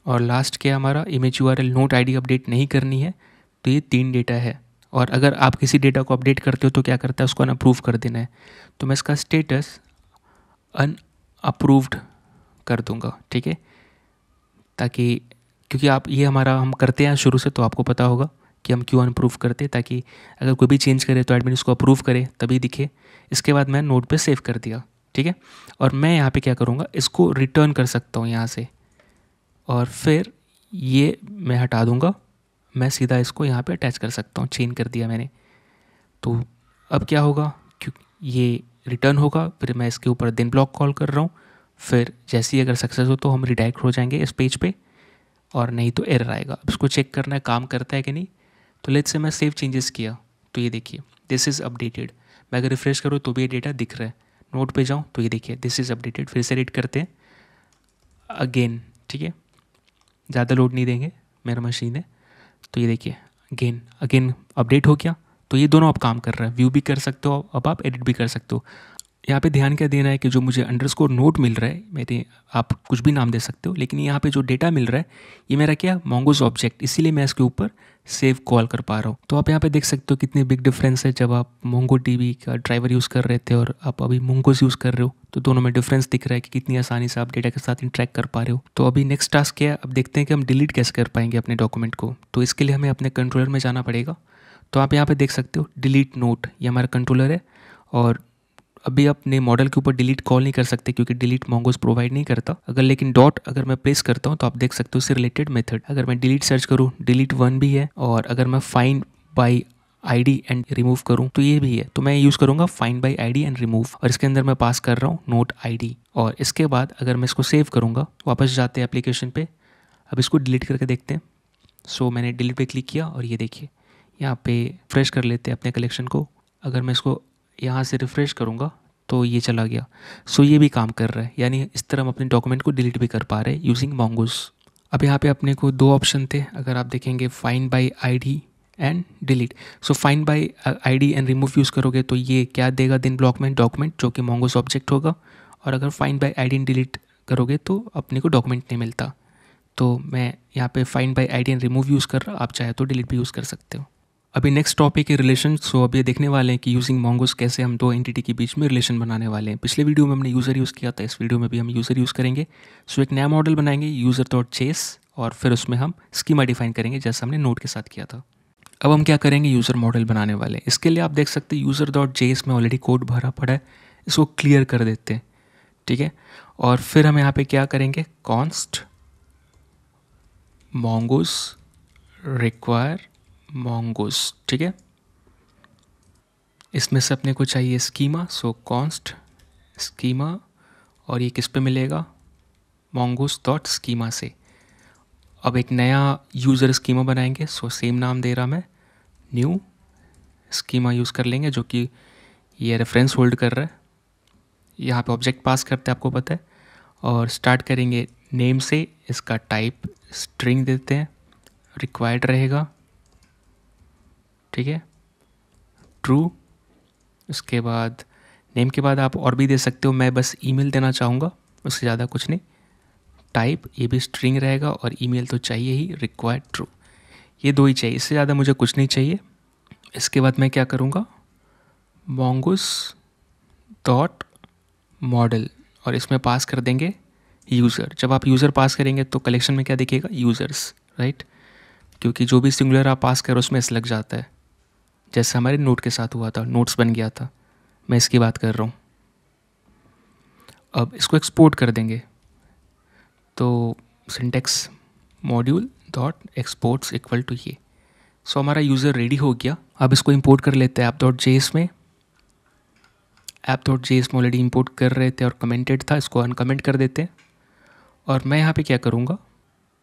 और लास्ट क्या हमारा image URL note ID update नहीं करनी है। तो ये तीन डेटा है, और अगर आप किसी डेटा को अपडेट करते हो तो क्या करता है उसको अनअप्रूव कर देना है। तो मैं इसका स्टेटस अनअप्रूव्ड कर दूंगा, ठीक है, ताकि क्योंकि आप ये हमारा हम करते हैं शुरू से तो आपको पता होगा कि हम क्यों अनअप्रूव करते हैं, ताकि अगर कोई भी चेंज करे तो एडमिन उसको अप्रूव करे तभी दिखे। इसके बाद मैं नोट पे सेव कर दिया, ठीक है, और मैं यहाँ पे क्या करूँगा इसको रिटर्न कर सकता हूँ यहाँ से, और फिर ये मैं हटा दूँगा, मैं सीधा इसको यहाँ पर अटैच कर सकता हूँ, चेंज कर दिया मैंने। तो अब क्या होगा क्योंकि ये रिटर्न होगा, फिर मैं इसके ऊपर दिन ब्लॉक कॉल कर रहा हूँ, फिर जैसे ही अगर सक्सेस हो तो हम रिडायरेक्ट हो जाएंगे इस पेज पे, और नहीं तो एरर आएगा। अब इसको चेक करना है काम करता है कि नहीं। तो लेट्स से मैं सेव चेंजेस किया तो ये देखिए दिस इज़ अपडेटेड, मैं अगर रिफ्रेश करूँ तो भी ये डेटा दिख रहा है। नोट पे जाऊँ तो ये देखिए दिस इज़ अपडेटेड, फिर से एडिट करते हैं अगेन, ठीक है ज़्यादा लोड नहीं देंगे मेरा मशीन है, तो ये देखिए अगेन अगेन अपडेट हो गया। तो ये दोनों आप काम कर रहे हैं, व्यू भी कर सकते हो अब आप एडिट भी कर सकते हो। यहाँ पे ध्यान क्या देना है कि जो मुझे अंडरस्कोर नोट मिल रहा है मेरे आप कुछ भी नाम दे सकते हो, लेकिन यहाँ पे जो डेटा मिल रहा है ये मेरा क्या मोंगोस ऑब्जेक्ट, इसीलिए मैं इसके ऊपर सेव कॉल कर पा रहा हूँ। तो आप यहाँ पे देख सकते हो कितनी बिग डिफरेंस है, जब आप मोंगोडीबी का ड्राइवर यूज़ कर रहे थे और आप अभी मोंगोस यूज़ कर रहे हो तो दोनों में डिफरेंस दिख रहा है कि कितनी आसानी से आप डेटा के साथ इंट्रैक्ट कर पा रहे हो। तो अभी नेक्स्ट टास्क क्या है अब देखते हैं कि हम डिलीट कैसे कर पाएंगे अपने डॉक्यूमेंट को। तो इसके लिए हमें अपने कंट्रोलर में जाना पड़ेगा, तो आप यहाँ पे देख सकते हो डिलीट नोट ये हमारा कंट्रोलर है, और अभी अपने मॉडल के ऊपर डिलीट कॉल नहीं कर सकते क्योंकि डिलीट मोंगोस प्रोवाइड नहीं करता। अगर लेकिन डॉट अगर मैं प्लेस करता हूँ तो आप देख सकते हो उससे रिलेटेड मेथड। अगर मैं डिलीट सर्च करूँ डिलीट वन भी है, और अगर मैं find by ID and remove करूँ तो ये भी है। तो मैं यूज़ करूँगा find by ID and remove, और इसके अंदर मैं पास कर रहा हूँ नोट आईडी। और इसके बाद अगर मैं इसको सेव करूँगा वापस जाते हैं एप्लीकेशन पर, अब इसको डिलीट करके देखते हैं। सो मैंने डिलीट पर क्लिक किया और ये देखिए यहाँ पे फ्रेश कर लेते हैं अपने कलेक्शन को। अगर मैं इसको यहाँ से रिफ़्रेश करूँगा तो ये चला गया। सो ये भी काम कर रहा है, यानी इस तरह हम अपने डॉक्यूमेंट को डिलीट भी कर पा रहे हैं यूजिंग मोंगोस। अब यहाँ पे अपने को दो ऑप्शन थे अगर आप देखेंगे find by ID and delete. So find by ID and remove use करोगे तो ये क्या देगा दिन ब्लॉक में डॉक्यूमेंट जो कि मोंगोस ऑब्जेक्ट होगा, और अगर find by ID and delete करोगे तो अपने को डॉक्यूमेंट नहीं मिलता। तो मैं यहाँ पर find by ID and remove use कर रहा, आप चाहे तो डिलीट भी यूज़ कर सकते हो। अभी नेक्स्ट टॉपिक है रिलेशन। सो अब ये देखने वाले हैं कि यूजिंग मोंगोस कैसे हम दो एंटिटी के बीच में रिलेशन बनाने वाले हैं। पिछले वीडियो में हमने यूज़र यूज़ किया था, इस वीडियो में भी हम यूज़र यूज़ करेंगे। सो so, एक नया मॉडल बनाएंगे यूज़र डॉट चेस, और फिर उसमें हम स्कीमा डिफाइन करेंगे जैसा हमने नोट के साथ किया था। अब हम क्या करेंगे यूज़र मॉडल बनाने वाले, इसके लिए आप देख सकते हैं यूज़र डॉट जे एस में ऑलरेडी कोड भरा पड़ा है। इसको क्लियर कर देते हैं, ठीक है। और फिर हम यहाँ पे क्या करेंगे, कॉन्स्ट mongoose require mongoose, ठीक है। इसमें से अपने को चाहिए स्कीमा, सो कॉन्स्ट स्कीमा, और ये किस पे मिलेगा, mongoose डॉट स्कीमा से। अब एक नया यूज़र स्कीमा बनाएंगे, सो सेम नाम दे रहा मैं, न्यू स्कीमा यूज़ कर लेंगे, जो कि ये रेफरेंस होल्ड कर रहा है। यहाँ पे ऑब्जेक्ट पास करते हैं, आपको पता है। और स्टार्ट करेंगे नेम से, इसका टाइप स्ट्रिंग देते हैं, रिक्वायर्ड रहेगा, ठीक है, ट्रू। उसके बाद नेम के बाद आप और भी दे सकते हो, मैं बस ईमेल देना चाहूँगा, उससे ज़्यादा कुछ नहीं। टाइप ये भी स्ट्रिंग रहेगा, और ईमेल तो चाहिए ही, रिक्वायर्ड ट्रू, ये दो ही चाहिए, इससे ज़्यादा मुझे कुछ नहीं चाहिए। इसके बाद मैं क्या करूँगा, mongoose डॉट मॉडल, और इसमें पास कर देंगे यूज़र। जब आप यूज़र पास करेंगे तो कलेक्शन में क्या दिखेगा, यूज़र्स, राइट, क्योंकि जो भी सिंगुलर आप पास करो उसमें एस लग जाता है, जैसे हमारे नोट के साथ हुआ था, नोट्स बन गया था, मैं इसकी बात कर रहा हूँ। अब इसको एक्सपोर्ट कर देंगे, तो syntax module dot exports equal to ये। सो हमारा यूज़र रेडी हो गया। अब इसको इंपोर्ट कर लेते हैं ऐप डॉट जे एस में। ऐप डॉट जे एस में ऑलरेडी इंपोर्ट कर रहे थे और कमेंटेड था, इसको अनकमेंट कर देते हैं। और मैं यहाँ पे क्या करूँगा,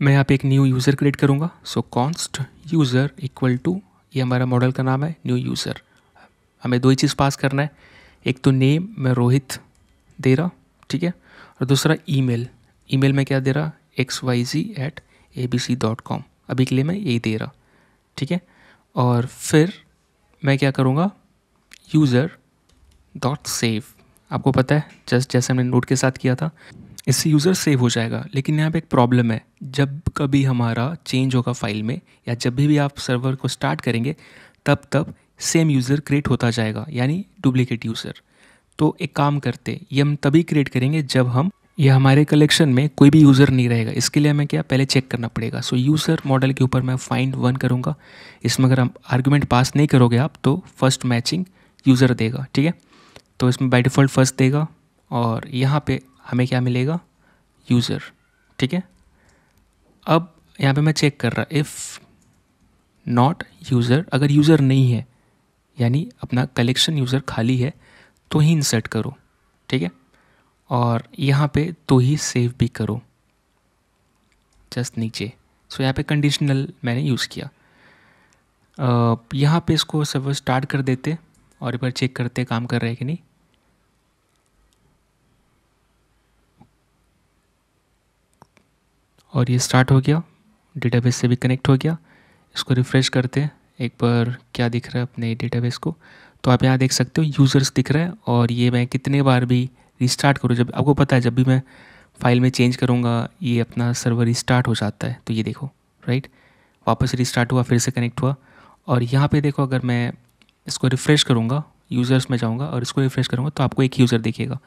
मैं यहाँ पे एक न्यू यूज़र क्रिएट करूँगा, so const user equal to, ये हमारा मॉडल का नाम है, न्यू यूज़र। हमें दो ही चीज़ पास करना है, एक तो नेम मैं रोहित दे रहा, ठीक है, और दूसरा ईमेल। ईमेल में क्या दे रहा, X Y G at A B C dot com, अभी के लिए मैं यही दे रहा, ठीक है। और फिर मैं क्या करूँगा, यूज़र डॉट सेव, आपको पता है जस्ट जैसे हमने नोट के साथ किया था, इससे यूज़र सेव हो जाएगा। लेकिन यहाँ पे एक प्रॉब्लम है, जब कभी हमारा चेंज होगा फाइल में, या जब भी, भी आप सर्वर को स्टार्ट करेंगे, तब तब सेम यूज़र क्रिएट होता जाएगा, यानी डुप्लीकेट यूज़र। तो एक काम करते, ये हम तभी क्रिएट करेंगे जब हम, यह हमारे कलेक्शन में कोई भी यूज़र नहीं रहेगा। इसके लिए हमें क्या, पहले चेक करना पड़ेगा। सो यूज़र मॉडल के ऊपर मैं फाइंड वन करूँगा, इसमें अगर हम आर्गूमेंट पास नहीं करोगे आप, तो फर्स्ट मैचिंग यूज़र देगा, ठीक है। तो इसमें बाय डिफ़ॉल्ट फर्स्ट देगा, और यहाँ पे हमें क्या मिलेगा, यूज़र, ठीक है। अब यहाँ पे मैं चेक कर रहा, इफ़ नॉट यूज़र, अगर यूज़र नहीं है, यानी अपना कलेक्शन यूज़र खाली है, तो ही इंसर्ट करो, ठीक है। और यहाँ पे तो ही सेव भी करो, जस्ट नीचे। सो यहाँ पे कंडीशनल मैंने यूज़ किया। यहाँ पे इसको सर्वर स्टार्ट कर देते और एक बार चेक करते काम कर रहे हैं कि नहीं। और ये स्टार्ट हो गया, डेटाबेस से भी कनेक्ट हो गया। इसको रिफ़्रेश करते हैं एक बार, क्या दिख रहा है अपने डेटाबेस को, तो आप यहाँ देख सकते हो यूज़र्स दिख रहा है। और ये मैं कितने बार भी रिस्टार्ट करूँ, जब आपको पता है जब भी मैं फाइल में चेंज करूँगा ये अपना सर्वर रिस्टार्ट हो जाता है, तो ये देखो, राइट, वापस रिस्टार्ट हुआ, फिर से कनेक्ट हुआ। और यहाँ पे देखो, अगर मैं इसको रिफ़्रेश करूँगा, यूज़र्स में जाऊँगा और इसको रिफ़्रेश करूँगा, तो आपको एक यूज़र दिखेगा।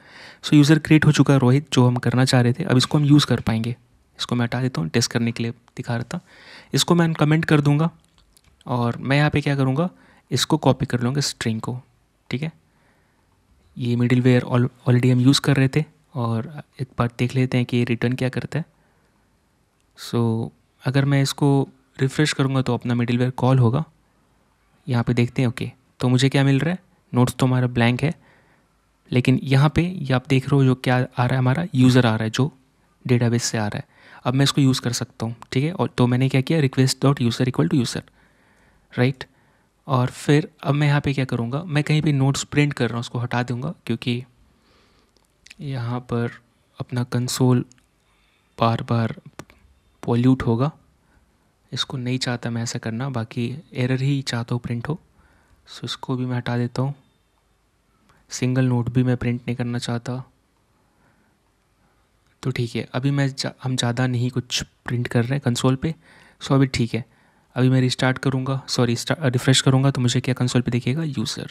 सो यूज़र क्रिएट हो चुका है, रोहित, जो हम करना चाह रहे थे। अब इसको हम यूज़ कर पाएंगे, इसको मैं हटा देता हूँ, टेस्ट करने के लिए दिखा रहा था। इसको मैं अनकमेंट कर दूँगा, और मैं यहाँ पर क्या करूँगा, इसको कॉपी कर लूँगा स्ट्रिंग को, ठीक है। ये मिडिलवेयर ऑलरेडी हम यूज़ कर रहे थे, और एक बार देख लेते हैं कि ये रिटर्न क्या करता है। सो so, अगर मैं इसको रिफ़्रेश करूँगा तो अपना मिडिलवेयर कॉल होगा, यहाँ पे देखते हैं। ओके okay, तो मुझे क्या मिल रहा है, नोट्स तो हमारा ब्लैंक है, लेकिन यहाँ पे ये आप देख रहे हो जो क्या आ रहा है, हमारा यूज़र आ रहा है जो डेटाबेस से आ रहा है। अब मैं इसको यूज़ कर सकता हूँ, ठीक है। और तो मैंने क्या किया, request dot user equal to user, right. और फिर अब मैं यहाँ पे क्या करूँगा, मैं कहीं पे नोट्स प्रिंट कर रहा हूँ, उसको हटा दूँगा, क्योंकि यहाँ पर अपना कंसोल बार बार पॉल्यूट होगा, इसको नहीं चाहता मैं ऐसा करना, बाकी एरर ही चाहता हूँ प्रिंट हो। सो इसको भी मैं हटा देता हूँ, सिंगल नोट भी मैं प्रिंट नहीं करना चाहता, तो ठीक है। अभी मैं जा, हम ज़्यादा नहीं कुछ प्रिंट कर रहे हैं कंसोल पे, सो अभी ठीक है। अभी मैं रिस्टार्ट करूँगा, सॉरी रिफ़्रेश करूँगा, तो मुझे क्या कंसोल पे दिखेगा, यूज़र।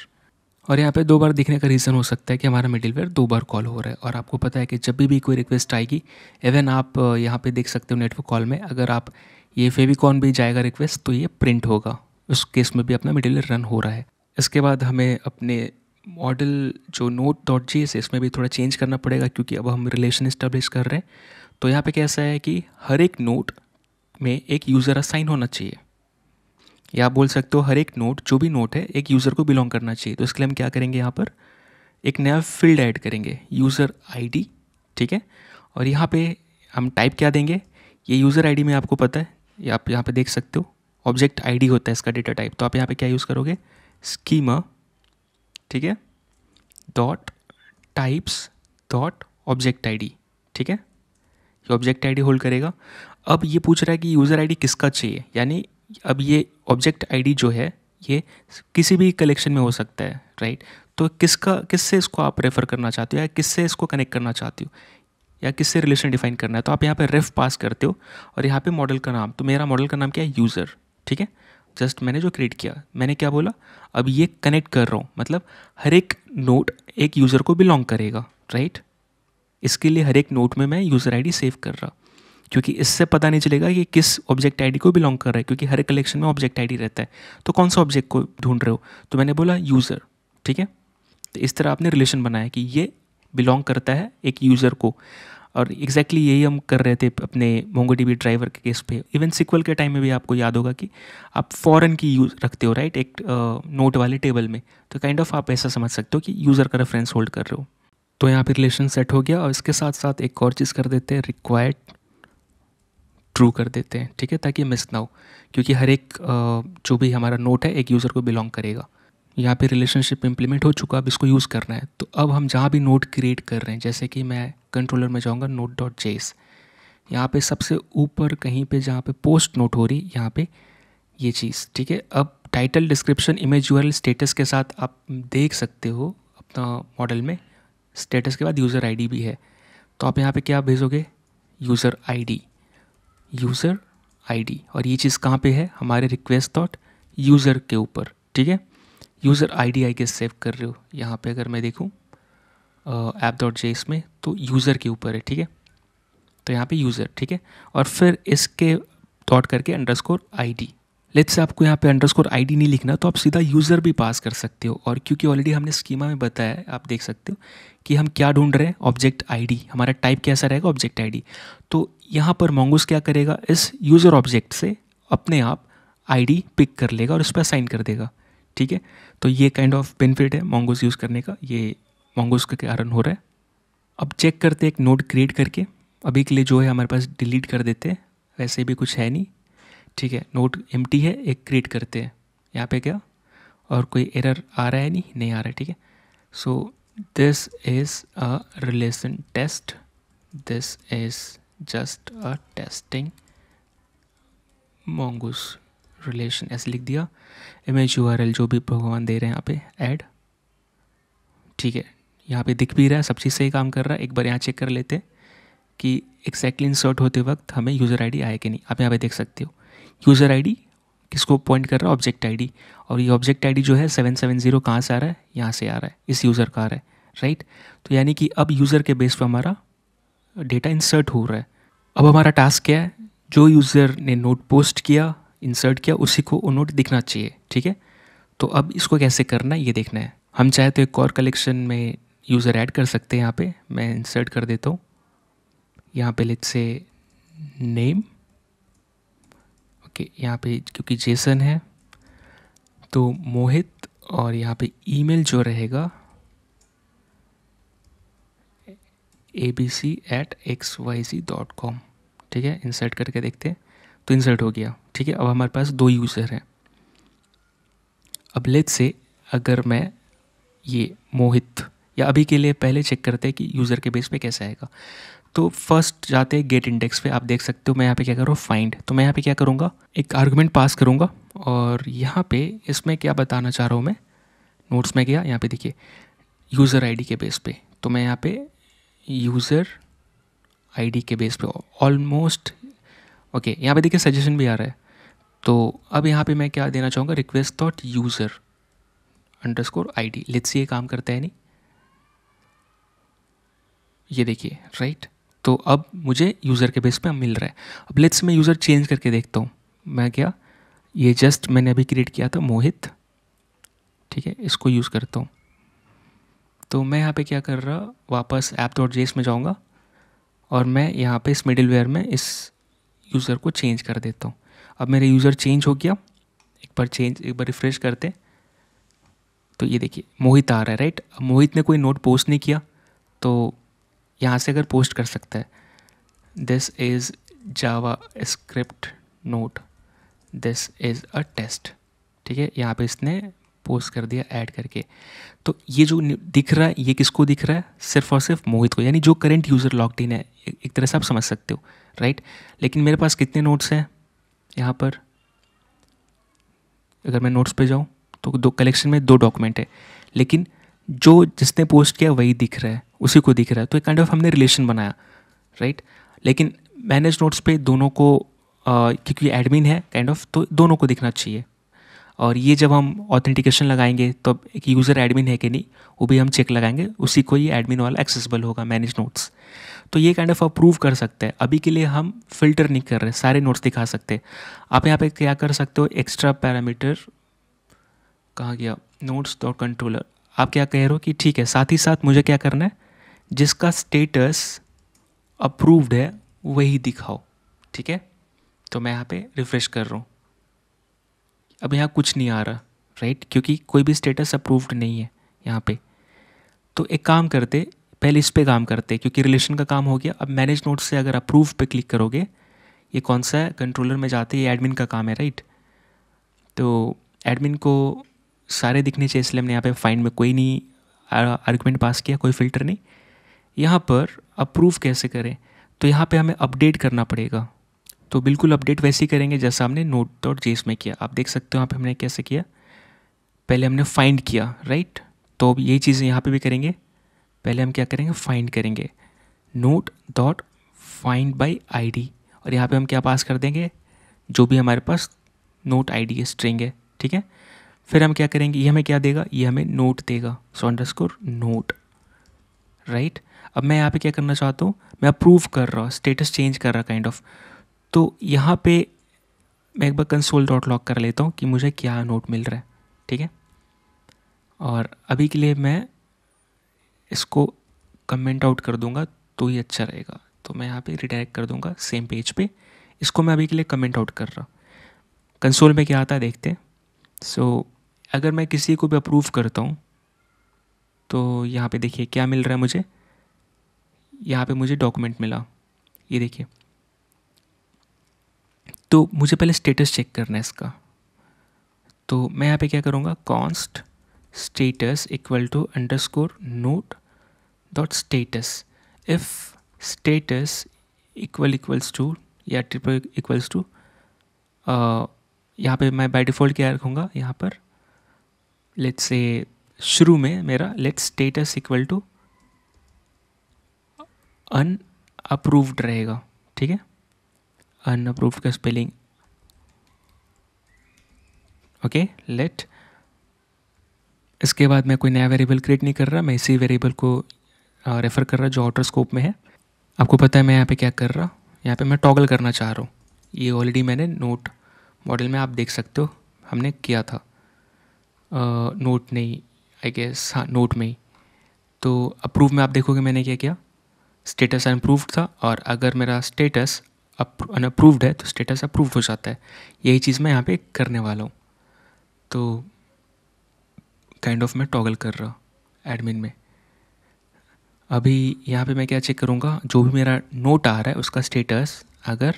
और यहाँ पे दो बार दिखने का रीज़न हो सकता है कि हमारा मिडिलवेयर दो बार कॉल हो रहा है। और आपको पता है कि जब भी, भी कोई रिक्वेस्ट आएगी, इवन आप यहाँ पे देख सकते हो नेटवर्क कॉल में, अगर आप ये फेविकॉन भी जाएगा रिक्वेस्ट, तो ये प्रिंट होगा, उस केस में भी अपना मिडिलवेयर रन हो रहा है। इसके बाद हमें अपने मॉडल जो नोट डॉट जी एस इसमें भी थोड़ा चेंज करना पड़ेगा, क्योंकि अब हम रिलेशन इस्टेब्लिश कर रहे हैं। तो यहाँ पे कैसा है कि हर एक नोट में एक यूज़र असाइन होना चाहिए, या आप बोल सकते हो हर एक नोट, जो भी नोट है, एक यूज़र को बिलोंग करना चाहिए। तो इसके लिए हम क्या करेंगे, यहाँ पर एक नया फील्ड ऐड करेंगे, यूज़र आईडी, ठीक है। और यहाँ पे हम टाइप क्या देंगे, ये यूज़र आईडी में आपको पता है, या आप यहाँ पे देख सकते हो ऑब्जेक्ट आईडी होता है इसका डेटा टाइप। तो आप यहाँ पे क्या यूज़ करोगे, स्कीमा, ठीक है, dot types dot object ID, ठीक है, ये ऑब्जेक्ट आईडी होल्ड करेगा। अब ये पूछ रहा है कि यूज़र आईडी किसका चाहिए, यानी अब ये ऑब्जेक्ट आईडी जो है ये किसी भी कलेक्शन में हो सकता है, राइट। तो किसका, किससे इसको आप रेफ़र करना चाहते हो, या किससे इसको कनेक्ट करना चाहते हो, या किससे रिलेशन डिफाइन करना है। तो आप यहाँ पे रेफ पास करते हो, और यहाँ पे मॉडल का नाम, तो मेरा मॉडल का नाम क्या है, यूज़र, ठीक है। जस्ट मैंने जो क्रिएट किया, मैंने क्या बोला, अब ये कनेक्ट कर रहा हूँ, मतलब हर एक नोट एक यूज़र को बिलोंग करेगा, राइट। इसके लिए हर एक नोट में मैं यूज़र आई डी सेव कर रहा, क्योंकि इससे पता नहीं चलेगा कि किस ऑब्जेक्ट आईडी को बिलोंग कर रहा है, क्योंकि हर कलेक्शन में ऑब्जेक्ट आईडी रहता है। तो कौन सा ऑब्जेक्ट को ढूंढ रहे हो, तो मैंने बोला यूज़र, ठीक है। तो इस तरह आपने रिलेशन बनाया कि ये बिलोंग करता है एक यूज़र को, और एग्जैक्टली exactly यही हम कर रहे थे अपने मोंगोडीबी ड्राइवर के केस पे। इवन सीक्वल के टाइम में भी आपको याद होगा कि आप फॉरेन की यूज़ रखते हो, राइट, एक नोट वाले टेबल में। तो काइंड kind ऑफ of आप ऐसा समझ सकते हो कि यूज़र का रेफरेंस होल्ड कर रहे हो। तो यहाँ पे रिलेशन सेट हो गया, और इसके साथ साथ एक और चीज़ कर देते हैं, रिक्वायर्ड ट्रू कर देते हैं, ठीक है, ताकि मिस ना हो, क्योंकि हर एक uh, जो भी हमारा नोट है एक यूज़र को बिलोंग करेगा। यहाँ पे रिलेशनशिप इंप्लीमेंट हो चुका, अब इसको यूज़ करना है। तो अब हम जहाँ भी नोट क्रिएट कर रहे हैं, जैसे कि मैं कंट्रोलर में जाऊँगा, नोट डॉट जेएस, यहाँ पे सबसे ऊपर कहीं पे जहाँ पे पोस्ट नोट हो रही, यहाँ पे ये चीज़, ठीक है। अब title, description, image, URL, status के साथ आप देख सकते हो अपना मॉडल में, स्टेटस के बाद यूज़र आई डी भी है। तो आप यहाँ पर क्या भेजोगे, user I D, user I D, और ये चीज़ कहाँ पर है, हमारे रिक्वेस्ट डॉट यूज़र के ऊपर, ठीक है। यूज़र आईडी आई के सेव कर रहे हो, यहाँ पे अगर मैं देखूँ ऐप डॉट जे एस में, तो यूज़र के ऊपर है, ठीक है। तो यहाँ पे यूज़र, ठीक है, और फिर इसके डॉट करके अंडरस्कोर आईडी। लेट्स से आपको यहाँ पे अंडरस्कोर आईडी नहीं लिखना, तो आप सीधा यूज़र भी पास कर सकते हो। और क्योंकि ऑलरेडी हमने स्कीमा में बताया है, आप देख सकते हो कि हम क्या ढूंढ रहे हैं, ऑब्जेक्ट आईडी, हमारा टाइप कैसा रहेगा, ऑब्जेक्ट आईडी। तो यहाँ पर मोंगूस क्या करेगा, इस यूज़र ऑब्जेक्ट से अपने आप आईडी पिक कर लेगा और उस पर साइन कर देगा, ठीक है। तो ये काइंड ऑफ बेनिफिट है मोंगूस यूज़ करने का, ये मोंगूस के कारण हो रहा है। अब चेक करते हैं एक नोट क्रिएट करके, अभी के लिए जो है हमारे पास डिलीट कर देते हैं, वैसे भी कुछ है नहीं, ठीक है। नोट एम्प्टी है, एक क्रिएट करते हैं यहाँ पे क्या, और कोई एरर आ रहा है नहीं, नहीं आ रहा है, ठीक है। So this is a relation test, this is just a testing Mongoose relation, ऐसे लिख दिया। इमेज यूआरएल जो भी भगवान दे रहे हैं यहाँ पे ऐड, ठीक है, यहाँ पे दिख भी रहा है, सब चीज़ सही काम कर रहा है। एक बार यहाँ चेक कर लेते हैं कि एक्जैक्टली इंसर्ट होते वक्त हमें यूज़र आईडी आया कि नहीं। आप यहाँ पे देख सकते हो यूज़र आईडी किसको पॉइंट कर रहा है, ऑब्जेक्ट आईडी, और ये ऑब्जेक्ट आईडी जो है सेवन सेवन जीरो कहाँ से आ रहा है, यहाँ से आ रहा है, इस यूज़र का आ रहा है, राइट। तो यानी कि अब यूज़र के बेस पर हमारा डेटा इंसर्ट हो रहा है। अब हमारा टास्क क्या है, जो यूज़र ने नोट पोस्ट किया, इंसर्ट किया, उसी को वो नोट दिखना चाहिए, ठीक है। तो अब इसको कैसे करना है ये देखना है। हम चाहे तो एक और कलेक्शन में यूज़र ऐड कर सकते हैं। यहाँ पे मैं इंसर्ट कर देता हूँ, यहाँ पे लेट्स से नेम, ओके, यहाँ पे क्योंकि जेसन है तो मोहित, और यहाँ पे ईमेल जो रहेगा A B C at X Y C dot com, ठीक है। इंसर्ट करके देखते हैं, तो इंसर्ट हो गया, ठीक है। अब हमारे पास दो यूज़र हैं। अब लेट्स से अगर मैं ये मोहित, या अभी के लिए पहले चेक करते हैं कि यूज़र के बेस पे कैसा आएगा। तो फर्स्ट जाते हैं गेट इंडेक्स पे, आप देख सकते हो मैं यहाँ पे क्या कर रहा हूँ, फाइंड। तो मैं यहाँ पे क्या करूँगा, एक आर्गुमेंट पास करूँगा, और यहाँ पे इसमें क्या बताना चाह रहा हूँ मैं, नोट्स में गया, यहाँ पे देखिए यूज़र आई डी के बेस पे। तो मैं यहाँ पे यूज़र आई डी के बेस पे ऑलमोस्ट, ओके, यहाँ पे देखिए सजेशन भी आ रहा है। तो अब यहाँ पे मैं क्या देना चाहूँगा, request dot user underscore I D, let's see ये काम करता है नहीं, ये देखिए, राइट। तो अब मुझे यूज़र के बेस पे मिल रहा है। अब लेट्स मैं यूज़र चेंज करके देखता हूँ, मैं क्या, ये जस्ट मैंने अभी क्रिएट किया था मोहित, ठीक है, इसको यूज़ करता हूँ। तो मैं यहाँ पे क्या कर रहा, वापस ऐप डॉट जे एस में जाऊँगा और मैं यहाँ पे इस मिडिल वेयर में इस यूज़र को चेंज कर देता हूँ। अब मेरा यूज़र चेंज हो गया। एक बार चेंज एक बार रिफ़्रेश करते तो ये देखिए मोहित आ रहा है, राइट। अब मोहित ने कोई नोट पोस्ट नहीं किया तो यहाँ से अगर पोस्ट कर सकता है, this is JavaScript note, this is a test, ठीक है। यहाँ पे इसने पोस्ट कर दिया ऐड करके। तो ये जो दिख रहा है ये किसको दिख रहा है, सिर्फ और सिर्फ मोहित को, यानी जो करंट यूज़र लॉग्ड इन है, एक तरह से आप समझ सकते हो, राइट। लेकिन मेरे पास कितने नोट्स हैं यहाँ पर, अगर मैं नोट्स पे जाऊँ तो दो कलेक्शन में दो डॉक्यूमेंट है, लेकिन जो जिसने पोस्ट किया वही दिख रहा है, उसी को दिख रहा है। तो एक काइंड ऑफ हमने रिलेशन बनाया, राइट। लेकिन मैनेज नोट्स पे दोनों को आ, क्योंकि एडमिन है काइंड ऑफ, तो दोनों को दिखना चाहिए। और ये जब हम ऑथेंटिकेशन लगाएंगे तो एक यूज़र एडमिन है कि नहीं वो भी हम चेक लगाएंगे, उसी को ये एडमिन वाला एक्सेसिबल होगा मैनेज नोट्स। तो ये काइंड ऑफ अप्रूव कर सकते हैं। अभी के लिए हम फिल्टर नहीं कर रहे, सारे नोट्स दिखा सकते हैं। आप यहाँ पे क्या कर सकते हो, एक्स्ट्रा पैरामीटर कहाँ गया, नोट्स डॉट कंट्रोलर। आप क्या कह रहे हो कि ठीक है, साथ ही साथ मुझे क्या करना है, जिसका स्टेटस अप्रूव्ड है वही दिखाओ, ठीक है। तो मैं यहाँ पे रिफ़्रेश कर रहा हूँ, अब यहाँ कुछ नहीं आ रहा, राइट, क्योंकि कोई भी स्टेटस अप्रूव्ड नहीं है यहाँ पे। तो एक काम करते, पहले इस पे काम करते क्योंकि रिलेशन का काम हो गया। अब मैनेज नोट्स से अगर अप्रूव पे क्लिक करोगे, ये कौन सा है, कंट्रोलर में जाते, ये एडमिन का काम है, राइट। तो एडमिन को सारे दिखने चाहिए, इसलिए हमने यहाँ पे फाइंड में कोई नहीं आर्गुमेंट पास किया, कोई फिल्टर नहीं। यहाँ पर अप्रूव कैसे करें, तो यहाँ पे हमें अपडेट करना पड़ेगा। तो बिल्कुल अपडेट वैसे ही करेंगे जैसा हमने नोट डॉट जेएस में किया। आप देख सकते हो यहाँ पे हमने कैसे किया, पहले हमने फाइंड किया, राइट। तो यही चीज़ें यहाँ पे भी करेंगे। पहले हम क्या करेंगे, फाइंड करेंगे, note dot find by ID, और यहाँ पे हम क्या पास कर देंगे, जो भी हमारे पास नोट आईडी है, स्ट्रिंग है, ठीक है। फिर हम क्या करेंगे, ये हमें क्या देगा, ये हमें नोट देगा, सो अंडरस्कोर नोट, राइट। अब मैं यहाँ पे क्या करना चाहता हूँ, मैं अप्रूव कर रहा हूँ, स्टेटस चेंज कर रहा काइंड ऑफ। तो यहाँ पे मैं एक बार कंसोल डॉट लॉग कर लेता हूँ कि मुझे क्या नोट मिल रहा है, ठीक है। और अभी के लिए मैं इसको कमेंट आउट कर दूंगा तो ही अच्छा रहेगा। तो मैं यहाँ पे रिडायरेक्ट कर दूंगा सेम पेज पे। इसको मैं अभी के लिए कमेंट आउट कर रहा हूँ, कंसोल में क्या आता है देखते हैं। सो so, अगर मैं किसी को भी अप्रूव करता हूँ तो यहाँ पे देखिए क्या मिल रहा है मुझे, यहाँ पे मुझे डॉक्यूमेंट मिला, ये देखिए। तो मुझे पहले स्टेटस चेक करना है इसका, तो मैं यहाँ पे क्या करूँगा, const status equal to underscore note dot status, if status equal equals to या ट्रिपल इक्वल्स टू, यहाँ पे मैं बाय डिफ़ॉल्ट क्या रखूँगा, यहाँ पर लेट्स से शुरू में मेरा let's status equal to unapproved रहेगा, ठीक है। अन अप्रूव्ड का स्पेलिंग ओके लेट। इसके बाद मैं कोई नया वेरिएबल क्रिएट नहीं कर रहा, मैं इसी वेरिएबल को रेफ़र कर रहा जो आउटर स्कोप में है। आपको पता है मैं यहाँ पे क्या कर रहा, यहाँ पे मैं टॉगल करना चाह रहा हूँ। ये ऑलरेडी मैंने नोट मॉडल में आप देख सकते हो हमने किया था, नोट नहीं आई गेस, हाँ नोट में ही। तो अप्रूव में आप देखोगे मैंने क्या किया, स्टेटस अनअप्रूव्ड था और अगर मेरा स्टेटस अनअप्रूव्ड है तो स्टेटस अप्रूव्ड हो जाता है। यही चीज़ मैं यहाँ पे करने वाला हूँ। तो काइंड ऑफ मैं टॉगल कर रहा हूँ एडमिन में। अभी यहाँ पे मैं क्या चेक करूँगा, जो भी मेरा नोट आ रहा है उसका स्टेटस अगर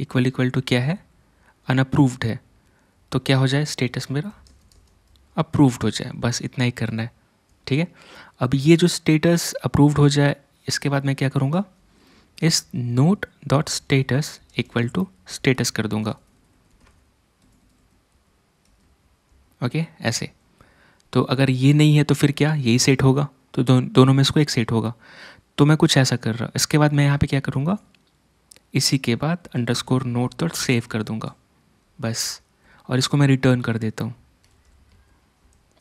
इक्वल इक्वल टू क्या है, अनअप्रूव्ड है, तो क्या हो जाए, स्टेटस मेरा अप्रूव्ड हो जाए, बस इतना ही करना है, ठीक है। अब ये जो स्टेटस अप्रूव्ड हो जाए, इसके बाद मैं क्या करूँगा, इस note dot status equal to status कर दूँगा, ओके ऐसे। तो अगर ये नहीं है तो फिर क्या, यही सेट होगा, तो दो, दोनों में इसको एक सेट होगा। तो मैं कुछ ऐसा कर रहा। इसके बाद मैं यहाँ पे क्या करूँगा, इसी के बाद अंडरस्कोर नोट डॉट सेव कर दूँगा, बस। और इसको मैं रिटर्न कर देता हूँ,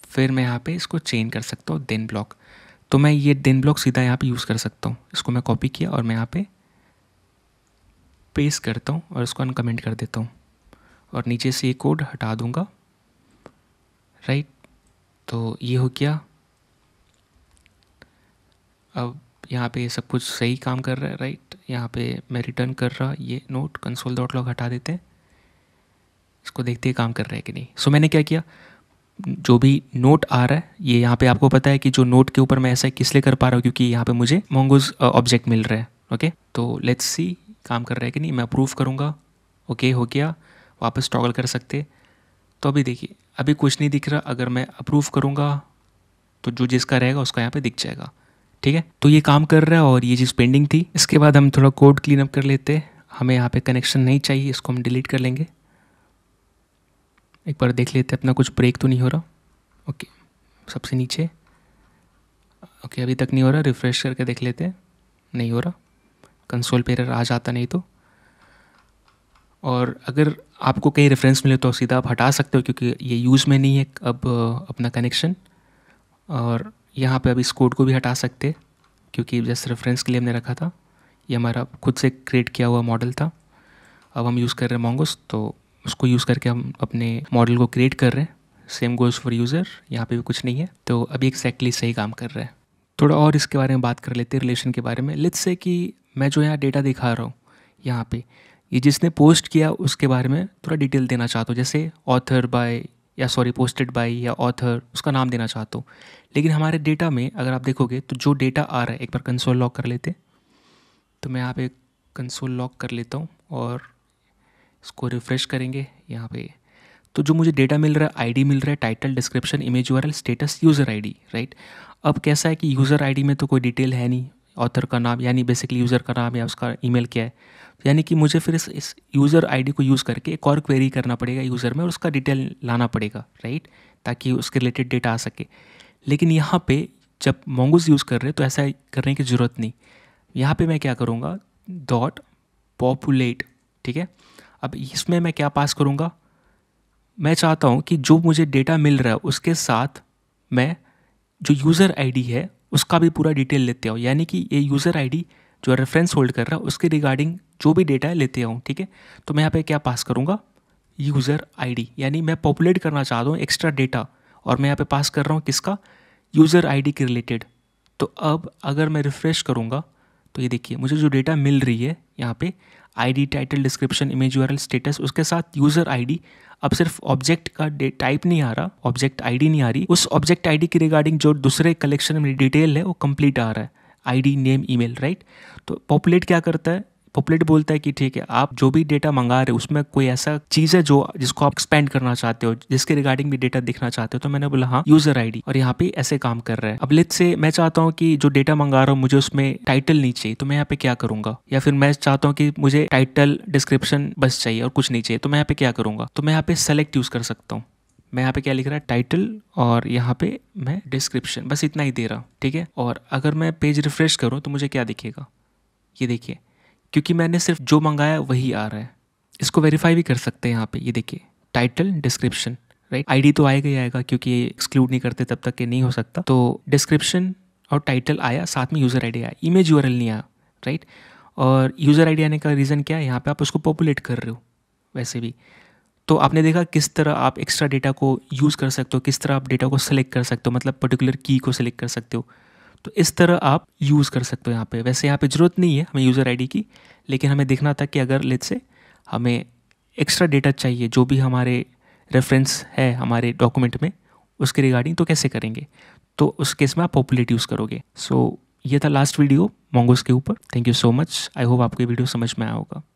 फिर मैं यहाँ पे इसको चेंज कर सकता हूँ, देन ब्लॉक। तो मैं ये देन ब्लॉक सीधा यहाँ पे यूज़ कर सकता हूँ। इसको मैं कॉपी किया और मैं यहाँ पे पेस्ट करता हूँ और इसको अनकमेंट कर देता हूँ और नीचे से ये कोड हटा दूँगा, राइट। तो ये हो गया। अब यहाँ पे सब कुछ सही काम कर रहा है, राइट। यहाँ पे मैं रिटर्न कर रहा ये नोट कंसोल डॉट लॉग हटा देते हैं, इसको देखते हैं काम कर रहा है कि नहीं। सो मैंने क्या किया, जो भी नोट आ रहा है ये यहाँ पे आपको पता है कि जो नोट के ऊपर मैं ऐसा किस लिए कर पा रहा हूँ क्योंकि यहाँ पे मुझे मोंगोज ऑब्जेक्ट मिल रहा है। ओके, तो लेट्स सी काम कर रहा है कि नहीं। मैं अप्रूव करूँगा, ओके हो गया, वापस टॉगल कर सकते। तो अभी देखिए अभी कुछ नहीं दिख रहा, अगर मैं अप्रूव करूँगा तो जो जिसका रहेगा उसका यहाँ पे दिख जाएगा, ठीक है। तो ये काम कर रहा है और ये चीज़ पेंडिंग थी। इसके बाद हम थोड़ा कोड क्लीनअप कर लेते हैं, हमें यहाँ पे कनेक्शन नहीं चाहिए, इसको हम डिलीट कर लेंगे। एक बार देख लेते हैं अपना कुछ ब्रेक तो नहीं हो रहा। ओके, सबसे नीचे, ओके अभी तक नहीं हो रहा, रिफ़्रेश करके देख लेते हैं, नहीं हो रहा, कंसोल पे एरर आ जाता नहीं तो। और अगर आपको कहीं रेफरेंस मिले तो सीधा आप हटा सकते हो क्योंकि ये यूज़ में नहीं है अब अपना कनेक्शन। और यहाँ पे अब इस कोड को भी हटा सकते क्योंकि जस्ट रेफरेंस के लिए हमने रखा था, ये हमारा खुद से क्रिएट किया हुआ मॉडल था। अब हम यूज़ कर रहे हैं मोंगोस, तो उसको यूज़ करके हम अपने मॉडल को क्रिएट कर रहे हैं। सेम गोज़ फॉर यूज़र, यहाँ पे भी कुछ नहीं है, तो अभी एक्जैक्टली सही काम कर रहे हैं। थोड़ा और इसके बारे में बात कर लेते हैं, रिलेशन के बारे में। लेट्स से कि मैं जो यहाँ डेटा दिखा रहा हूँ यहाँ पे, ये जिसने पोस्ट किया उसके बारे में थोड़ा डिटेल देना चाहता हूँ, जैसे ऑथर बाय या सॉरी पोस्टेड बाय या ऑथर, उसका नाम देना चाहता हूँ। लेकिन हमारे डेटा में अगर आप देखोगे तो जो डेटा आ रहा है, एक बार कंसोल लॉग कर लेते, तो मैं यहाँ पे कंसोल लॉग कर लेता हूँ और इसको रिफ़्रेश करेंगे। यहाँ पे तो जो मुझे डेटा मिल रहा है, आईडी मिल रहा है, title, description, image URL, status, user ID, right. अब कैसा है कि यूज़र आईडी में तो कोई डिटेल है नहीं, ऑथर का नाम यानी बेसिकली यूज़र का नाम या उसका ईमेल क्या है, यानी कि मुझे फिर इस, इस यूज़र आईडी को यूज़ करके एक और क्वेरी करना पड़ेगा यूज़र में और उसका डिटेल लाना पड़ेगा, राइट, ताकि उसके रिलेटेड डेटा आ सके। लेकिन यहाँ पे जब मोंगोज यूज़ कर रहे तो ऐसा करने की ज़रूरत नहीं। यहाँ पे मैं क्या करूँगा, डॉट पॉपुलेट, ठीक है। अब इसमें मैं क्या पास करूँगा, मैं चाहता हूँ कि जो मुझे डेटा मिल रहा है उसके साथ मैं जो यूज़र आईडी है उसका भी पूरा डिटेल लेते आओ, यानी कि ये यूज़र आईडी जो रेफरेंस होल्ड कर रहा है उसके रिगार्डिंग जो भी डेटा है लेते आऊँ, ठीक है। तो मैं यहाँ पे क्या पास करूँगा, यूज़र आईडी, यानी मैं पॉपुलेट करना चाहता हूँ एक्स्ट्रा डेटा और मैं यहाँ पे पास कर रहा हूँ किसका, यूज़र आईडी के रिलेटेड। तो अब अगर मैं रिफ़्रेश करूँगा तो ये देखिए मुझे जो डेटा मिल रही है यहाँ पे, ID, title, description, image URL, status, उसके साथ यूज़र आईडी। अब सिर्फ ऑब्जेक्ट का टाइप नहीं आ रहा, ऑब्जेक्ट आईडी नहीं आ रही, उस ऑब्जेक्ट आईडी के रिगार्डिंग जो दूसरे कलेक्शन में डिटेल है वो कंप्लीट आ रहा है, आईडी, नेम, ईमेल, राइट। तो पॉपुलेट क्या करता है, पॉपुलेट बोलता है कि ठीक है आप जो भी डेटा मंगा रहे हो उसमें कोई ऐसा चीज़ है जो जिसको आप एक्सपेंड करना चाहते हो, जिसके रिगार्डिंग भी डेटा दिखना चाहते हो। तो मैंने बोला हाँ यूज़र आईडी, और यहाँ पे ऐसे काम कर रहा है। अब लेट्स से मैं चाहता हूँ कि जो डेटा मंगा रहा हूँ मुझे उसमें टाइटल नहीं चाहिए, तो मैं यहाँ पे क्या करूँगा, या फिर मैं चाहता हूँ कि मुझे टाइटल, डिस्क्रिप्शन बस चाहिए और कुछ नहीं चाहिए, तो मैं यहाँ पे क्या करूँगा, तो मैं यहाँ पे सेलेक्ट यूज़ कर सकता हूँ। मैं यहाँ पे क्या लिख रहा है, टाइटल, और यहाँ पे मैं डिस्क्रिप्शन, बस इतना ही दे रहा, ठीक है। और अगर मैं पेज रिफ्रेश करूँ तो मुझे क्या दिखेगा, ये देखिए, क्योंकि मैंने सिर्फ जो मंगाया वही आ रहा है। इसको वेरीफाई भी कर सकते हैं यहाँ पे, ये देखिए टाइटल, डिस्क्रिप्शन, राइट। आईडी तो आएगा ही आएगा क्योंकि ये एक्सक्लूड नहीं करते तब तक ये नहीं हो सकता। तो डिस्क्रिप्शन और टाइटल आया, साथ में यूज़र आईडी आया, इमेज यूआरएल नहीं आया, राइट। और यूज़र आईडी आने का रीज़न क्या है, यहाँ पर आप उसको पॉपुलेट कर रहे हो। वैसे भी तो आपने देखा किस तरह आप एक्स्ट्रा डेटा को यूज़ कर सकते हो, किस तरह आप डेटा को सेलेक्ट कर सकते हो, मतलब पर्टिकुलर की को सेलेक्ट कर सकते हो। तो इस तरह आप यूज़ कर सकते हो यहाँ पे। वैसे यहाँ पे ज़रूरत नहीं है हमें यूज़र आईडी की, लेकिन हमें देखना था कि अगर लेट्स से हमें एक्स्ट्रा डेटा चाहिए जो भी हमारे रेफरेंस है हमारे डॉक्यूमेंट में उसके रिगार्डिंग, तो कैसे करेंगे, तो उस केस में आप पॉपुलेट यूज़ करोगे। सो so, ये था लास्ट वीडियो मोंगोस के ऊपर। Thank you so much, I hope आपको ये वीडियो समझ में आया होगा।